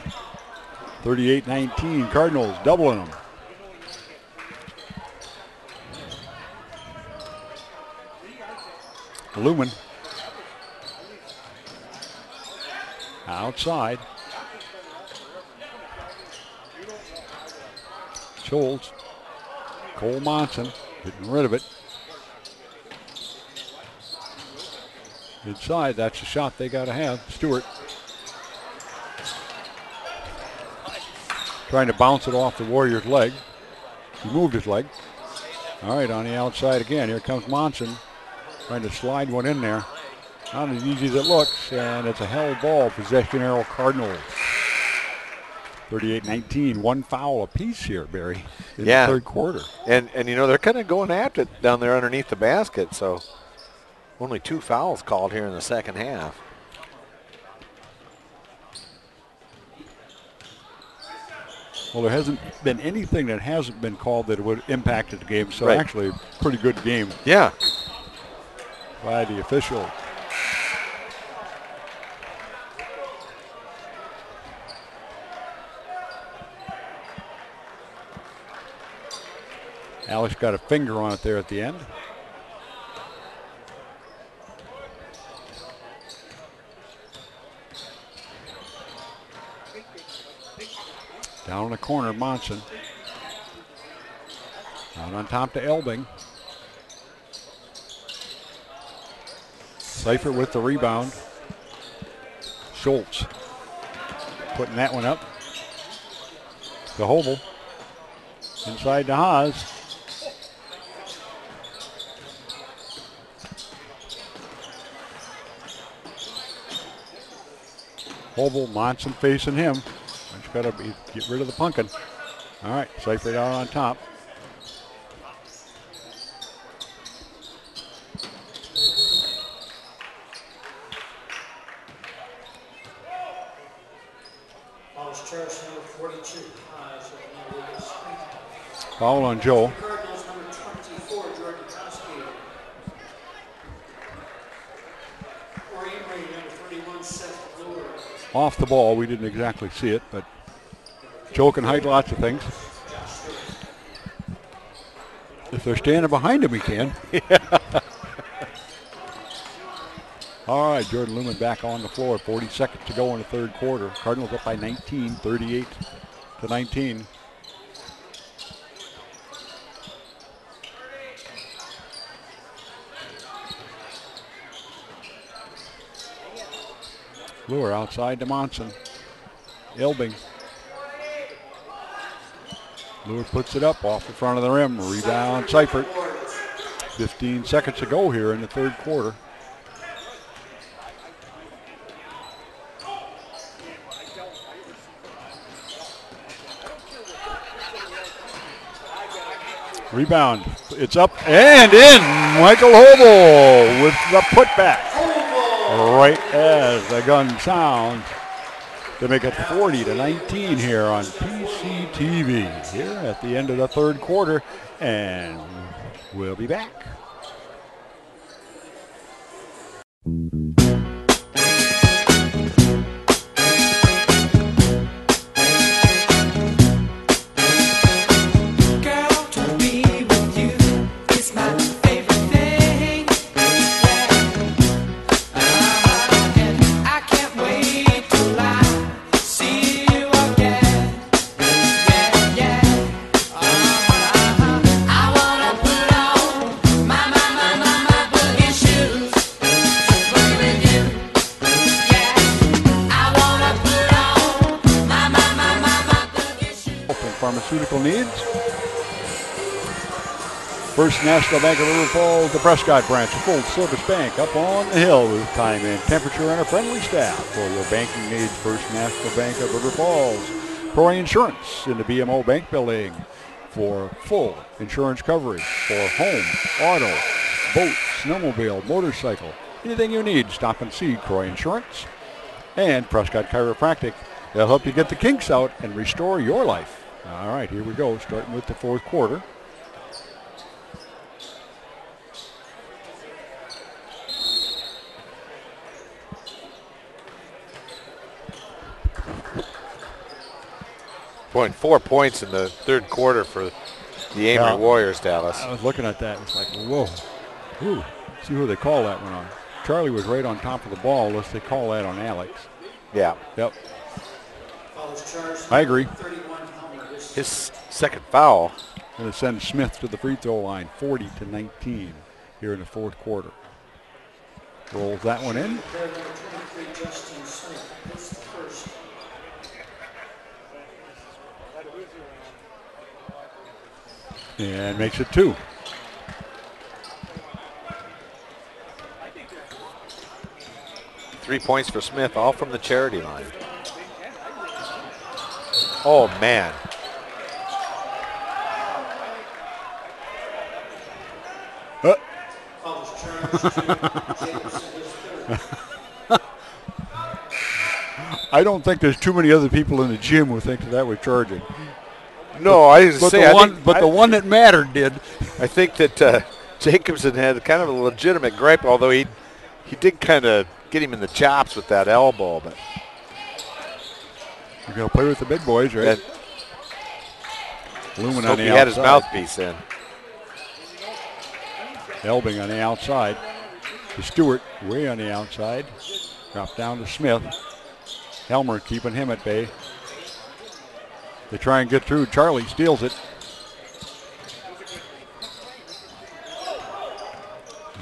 38-19. Cardinals doubling them. Luhmann. Outside. Schultz, Cole Monson, getting rid of it. Inside, that's the shot they got to have. Stewart trying to bounce it off the Warriors' leg. He moved his leg. All right, on the outside again. Here comes Monson trying to slide one in there. Not as easy as it looks, and it's a held ball. Possession arrow Cardinals. 38-19, one foul apiece here, Barry, in the third quarter. And you know, they're kind of going at it down there underneath the basket, so only 2 fouls called here in the second half. Well, there hasn't been anything that hasn't been called that would have impacted the game, so actually a pretty good game. Yeah. By the official. Alex got a finger on it there at the end. Down in the corner, Monson. Out on top to Elbing. Seifert with the rebound. Schultz putting that one up. To Hovel. Inside to Haas. Hovel, Monson facing him. He's got to get rid of the punkin. All right, Seifert out on top. Foul on Joe. Cardinals number 24, Jordan Koski. Or Amery, number 31, Seth Luer. Off the ball, we didn't exactly see it, but Joe can hide lots of things. If they're standing behind him, he can. All right, Jordan Luhmann back on the floor. 40 seconds to go in the third quarter. Cardinals up by 19, 38 to 19. Luer outside to Monson. Elbing. Luer puts it up off the front of the rim. Rebound, Seifert. 15 seconds to go here in the third quarter. Rebound. It's up and in. Michael Hovel with the putback. Right as the gun sounds to make it 40 to 19 here on PCTV here at the end of the third quarter, and we'll be back. First National Bank of River Falls, the Prescott branch, a full-service bank up on the hill with time and temperature and a friendly staff for your banking needs. First National Bank of River Falls. Prairie Insurance in the BMO Bank Building for full insurance coverage for home, auto, boat, snowmobile, motorcycle, anything you need. Stop and see Prairie Insurance. And Prescott Chiropractic. They'll help you get the kinks out and restore your life. All right, here we go, starting with the fourth quarter. Point 4 points in the third quarter for the Amery Warriors, Dallas. I was looking at that. It's like, whoa. Ooh. See who they call that one on. Charlie was right on top of the ball, unless they call that on Alex. Yeah. Yep. I agree. His second foul. And it sends Smith to the free throw line, 40 to 19 here in the fourth quarter. Rolls that one in. Justin Smith hits the first. And makes it two. Three points for Smith, all from the charity line. Oh, man. I don't think there's too many other people in the gym who think that we're charging. No, I didn't say that. But the one that mattered did. I think that Jacobson had kind of a legitimate gripe, although he did kind of get him in the chops with that elbow. But you're going to play with the big boys, right? Luhmann on the outside. He had his mouthpiece in. Elbing on the outside. To Stewart, way on the outside. Drop down to Smith. Helmer keeping him at bay. They try and get through. Charlie steals it.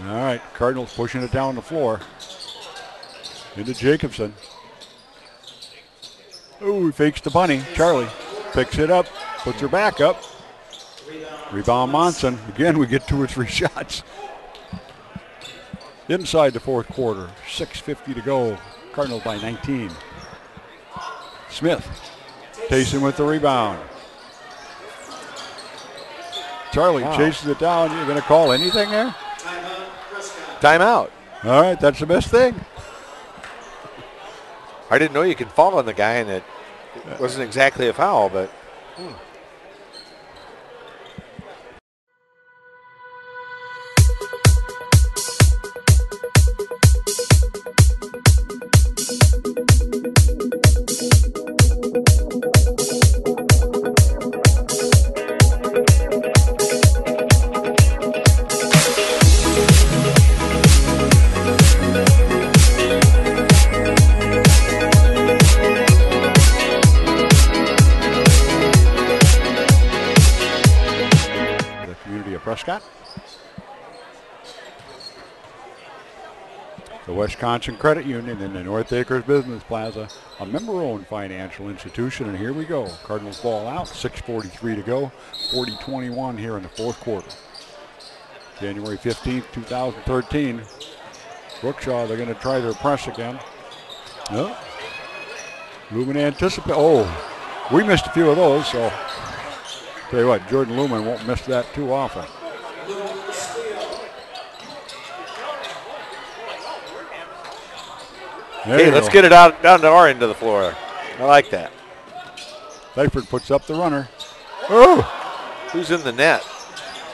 All right, Cardinals pushing it down the floor. Into Jacobson. Ooh, fakes the bunny. Charlie picks it up, puts her back up. Rebound Monson. Again, we get two or three shots. Inside the fourth quarter, 6:50 to go. Cardinals by 19. Smith. Taysen with the rebound. Charlie chases it down. You're going to call anything there? Timeout, Prescott. Timeout. All right, that's the best thing. I didn't know you could fall on the guy, and it wasn't exactly a foul, but... Prescott. The Wisconsin Credit Union in the North Acres Business Plaza, a member-owned financial institution, and here we go. Cardinals ball out, 6:43 to go, 40-21 here in the fourth quarter. January 15th, 2013. Brookshaw, they're going to try their press again. No. Luhmann anticipates. Oh, we missed a few of those, so tell you what, Jordan Luhmann won't miss that too often. There hey, let's go. Get it out down to our end of the floor. I like that. Seifert puts up the runner. Oh, who's in the net?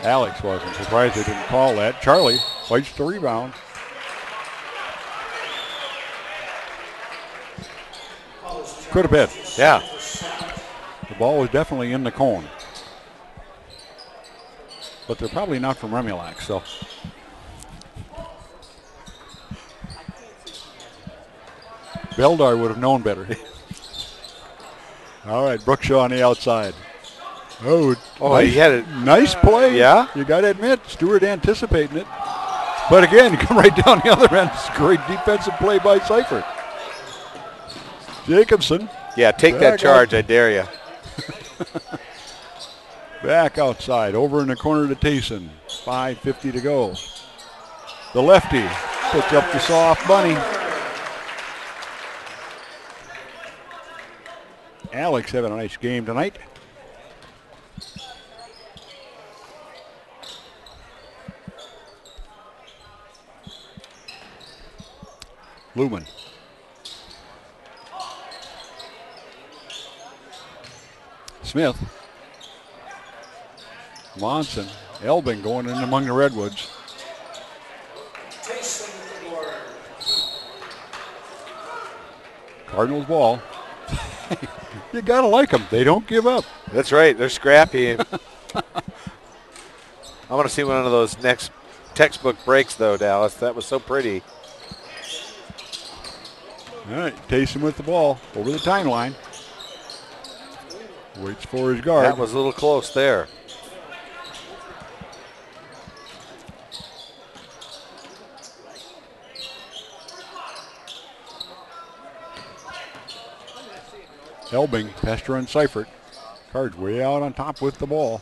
Alex wasn't surprised they didn't call that. Charlie fights the rebound. Could have been. Yeah. The ball was definitely in the cone. But they're probably not from Remulac, so. Beldar would have known better. All right, Brookshaw on the outside. Oh, nice, he had it. Nice play. Yeah. You got to admit, Stewart anticipating it. But again, come right down the other end. It's a great defensive play by Seifert. Jacobson. Yeah, take that charge, I dare you. Back outside, over in the corner to Taysen. 5:50 to go. The lefty puts up the soft bunny. Alex having a nice game tonight. Luhmann. Smith. Monson. Elbing going in among the redwoods. Cardinals ball. You got to like them. They don't give up. That's right. They're scrappy. I want to see one of those next textbook breaks, though, Dallas. That was so pretty. All right. Taysen with the ball over the timeline. Waits for his guard. That was a little close there. Elbing, Pester and Seifert. Cards way out on top with the ball.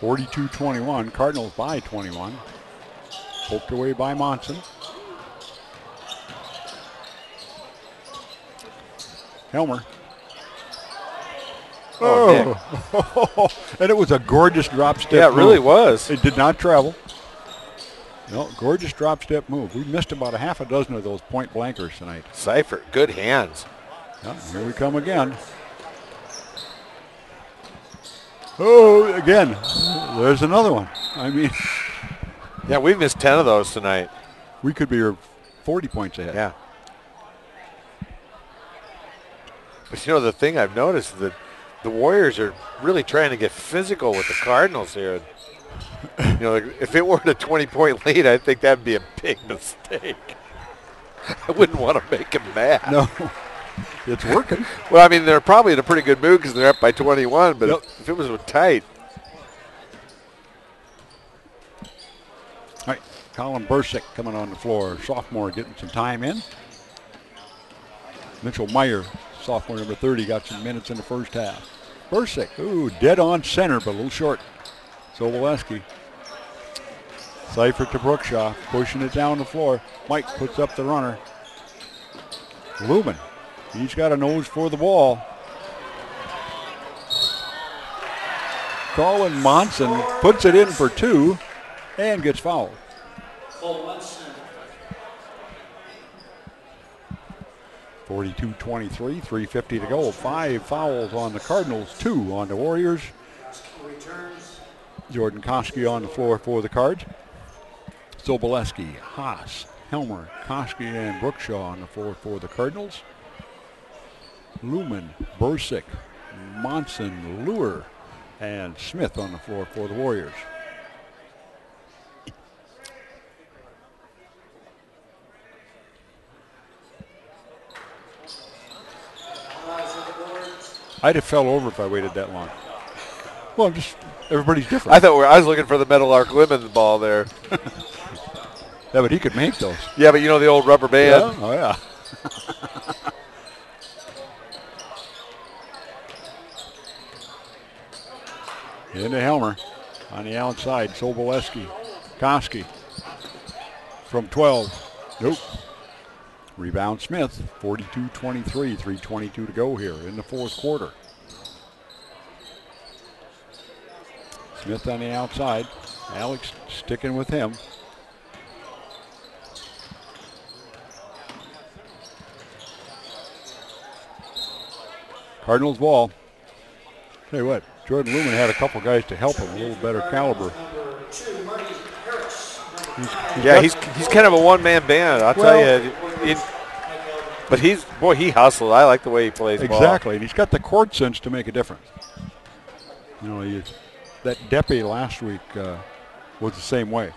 42-21, Cardinals by 21. Poked away by Monson. Helmer. Oh. And it was a gorgeous drop step move. Yeah, it really was. It did not travel. No, gorgeous drop step move. We missed about a half a dozen of those point blankers tonight. Seifert, good hands. Yeah, here we come again. Oh, again. There's another one. I mean. Yeah, we've missed 10 of those tonight. We could be 40 points ahead. Yeah. But, you know, the thing I've noticed is that the Warriors are really trying to get physical with the Cardinals here. You know, if it weren't a 20-point lead, I think that'd be a big mistake. I wouldn't want to make them mad. No, it's working. Well, I mean, they're probably in a pretty good mood because they're up by 21, but if it was tight. All right, Colin Bursick coming on the floor. Sophomore getting some time in. Mitchell Meyer. Sophomore number 30 got some minutes in the first half. Bursick, ooh, dead on center, but a little short. Sobolewski. Seifert to Brookshaw, pushing it down the floor. Mike puts up the runner. Luhmann, he's got a nose for the ball. Colin Monson puts it in for two and gets fouled. Cole Monson. 42-23, 3:50 to go. 5 fouls on the Cardinals, 2 on the Warriors. Jordan Koski on the floor for the Cards. Sobolewski, Haas, Helmer, Koski, and Brookshaw on the floor for the Cardinals. Luhmann, Bursick, Monson, Luer, and Smith on the floor for the Warriors. I'd have fell over if I waited that long. Well, just everybody's different. I was looking for the metal arc women's ball there. Yeah, but he could make those. Yeah, but you know the old rubber band. Yeah? Oh yeah. Into Helmer on the outside. Sobolewski, Koski from 12. Nope. Rebound Smith, 42-23, 3:22 to go here in the fourth quarter. Smith on the outside. Alex sticking with him. Cardinals ball. Tell you what, Jordan Luhmann had a couple guys to help him, a little better caliber. He's kind of a one-man band, I'll tell you. But he hustles. I like the way he plays ball. Exactly, and he's got the court sense to make a difference. You know, that Deppe last week was the same way.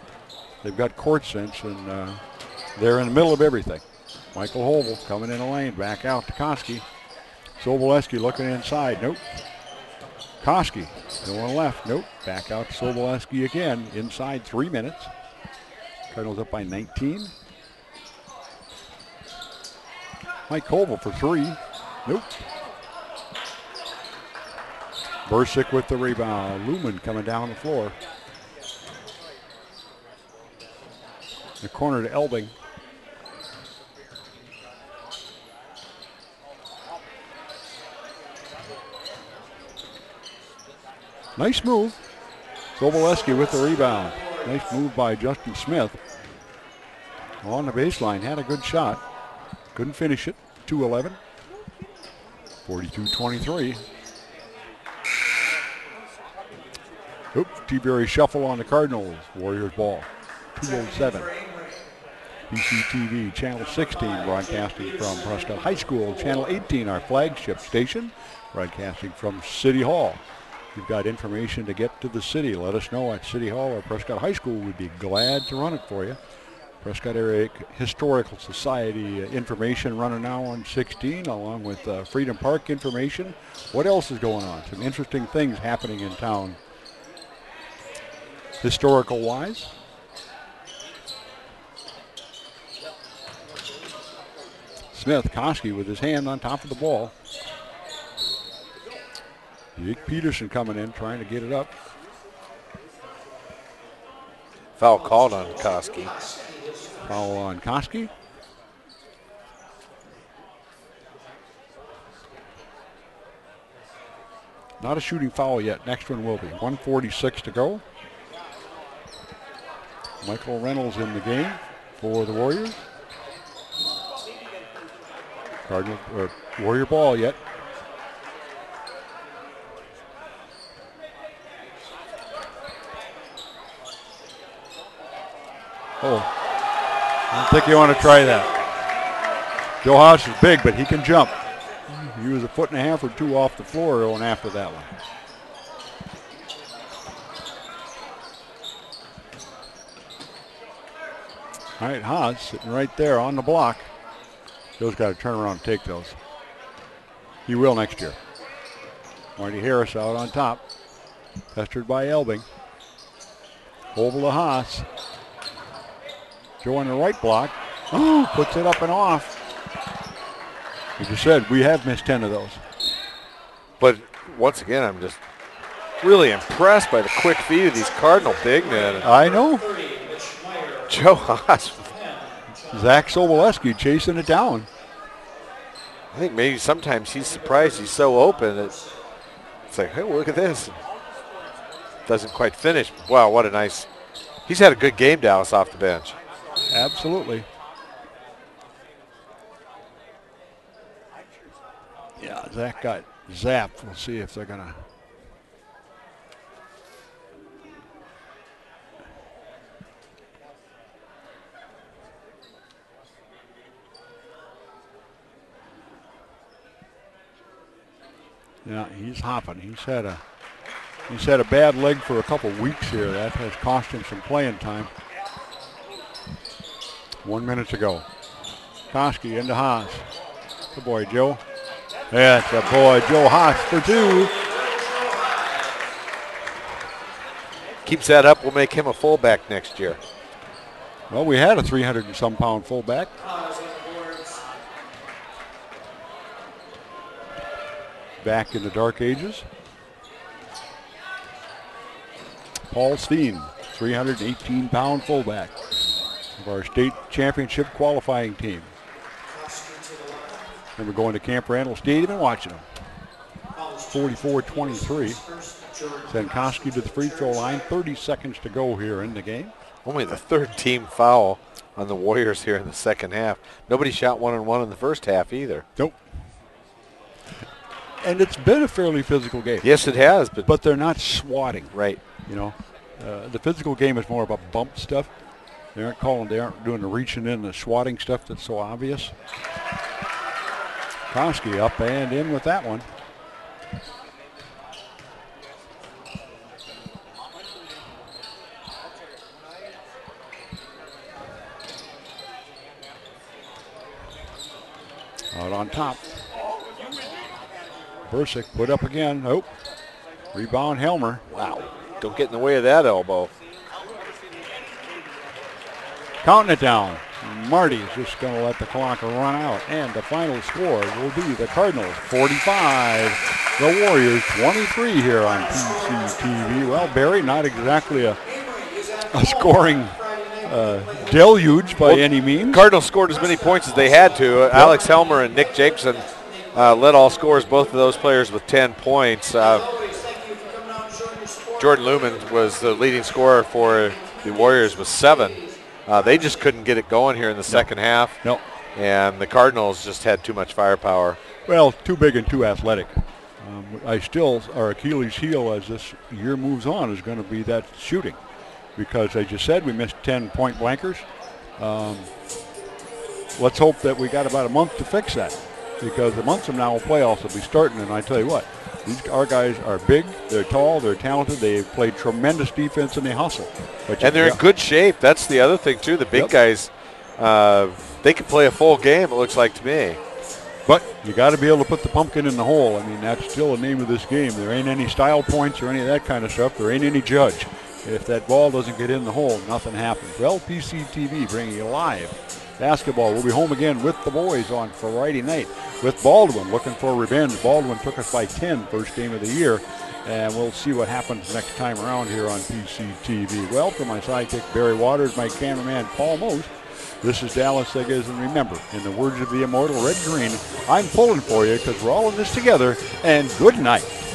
They've got court sense, and they're in the middle of everything. Michael Hovel coming in the lane, back out to Koski. Sobolewski looking inside, nope. Koski, no one left, nope. Back out to Sobolewski again, inside 3 minutes. Cardinals up by 19. Mike Hovel for three, nope. Bursick with the rebound, Luhmann coming down the floor. The corner to Elbing. Nice move. Sobolewski with the rebound. Nice move by Justin Smith. On the baseline, had a good shot. Couldn't finish it. 2-11. 42-23. Oop, T-Berry shuffle on the Cardinals. Warriors ball. 2:07. PCTV Channel 16 broadcasting from Prescott High School. Channel 18, our flagship station, broadcasting from City Hall. You've got information to get to the city, let us know at City Hall or Prescott High School. We'd be glad to run it for you. Prescott Area Historical Society information running now on 16, along with Freedom Park information. What else is going on? Some interesting things happening in town, historical wise. Smith, Koski with his hand on top of the ball. Jake Peterson coming in, trying to get it up. Foul called on Koski. Foul on Koski. Not a shooting foul yet. Next one will be. 1:46 to go. Michael Reynolds in the game for the Warriors. Cardinal, or Warrior ball yet. Oh, I don't think you want to try that. Joe Haas is big, but he can jump. He was a foot and a half or two off the floor on after that one. All right, Haas sitting right there on the block. Joe's got to turn around and take those. He will next year. Marty Harris out on top. Pestered by Elbing. Over to Haas. Joe on the right block. Oh, puts it up and off. As you said, we have missed 10 of those. But once again, I'm just really impressed by the quick feet of these Cardinal big men. I know. Joe Haas. Zach Sobolewski chasing it down. I think maybe sometimes he's surprised he's so open. It's like, hey, look at this. doesn't quite finish. Wow, what a nice. He's had a good game, Dallas, off the bench. Absolutely. Yeah, Zach got zapped. We'll see if they're going to. Yeah, he's hopping. He's had a bad leg for a couple weeks here. That has cost him some playing time. 1 minute to go. Koski into Haas. Good boy, Joe. That's a boy, Joe Haas for two. Keeps that up, we'll make him a fullback next year. Well, we had a 300 and some pound fullback. Back in the dark ages. Paul Steen, 318-pound fullback of our state championship qualifying team. Remember going to Camp Randall Stadium and watching them. 44-23. Send Koski to the free throw line. 30 seconds to go here in the game. Only the third team foul on the Warriors here in the second half. Nobody shot one-on-one in the first half either. Nope. And it's been a fairly physical game. Yes, it has. But they're not swatting. Right. You know, the physical game is more about bump stuff. They aren't calling, they aren't doing the reaching in, the swatting stuff that's so obvious. Koski up and in with that one. Out on top. Bursick put up again. Oh, rebound Helmer. Wow. Don't get in the way of that elbow. Counting it down. Marty's just going to let the clock run out. And the final score will be the Cardinals 45, the Warriors 23 here on PCTV. Well, Barry, not exactly a scoring deluge by any means. Cardinals scored as many points as they had to. Yep. Alex Helmer and Nick Jacobson led all scores, both of those players with 10 points. Jordan Luhmann was the leading scorer for the Warriors with 7. They just couldn't get it going here in the second half. No. And the Cardinals just had too much firepower. Well, too big and too athletic. Our Achilles heel as this year moves on is going to be that shooting. Because as you said, we missed 10 point blankers. Let's hope that we got about a month to fix that. Because a month from now, playoffs will be starting, and I tell you what, our guys are big, they're tall, they're talented, they've played tremendous defense, and they hustle. And they're in good shape. That's the other thing, too. The big guys, they can play a full game, it looks like to me. But you got to be able to put the pumpkin in the hole. I mean, that's still the name of this game. There ain't any style points or any of that kind of stuff. There ain't any judge. If that ball doesn't get in the hole, nothing happens. Well, PCTV bringing you live basketball. We'll be home again with the boys on Friday night with Baldwin looking for revenge. Baldwin took us by 10 first game of the year, and we'll see what happens next time around here on PCTV. Well, for my sidekick Barry Waters, my cameraman Paul Mose, this is Dallas Seguin, and remember, in the words of the immortal Red Green, I'm pulling for you because we're all in this together, and good night.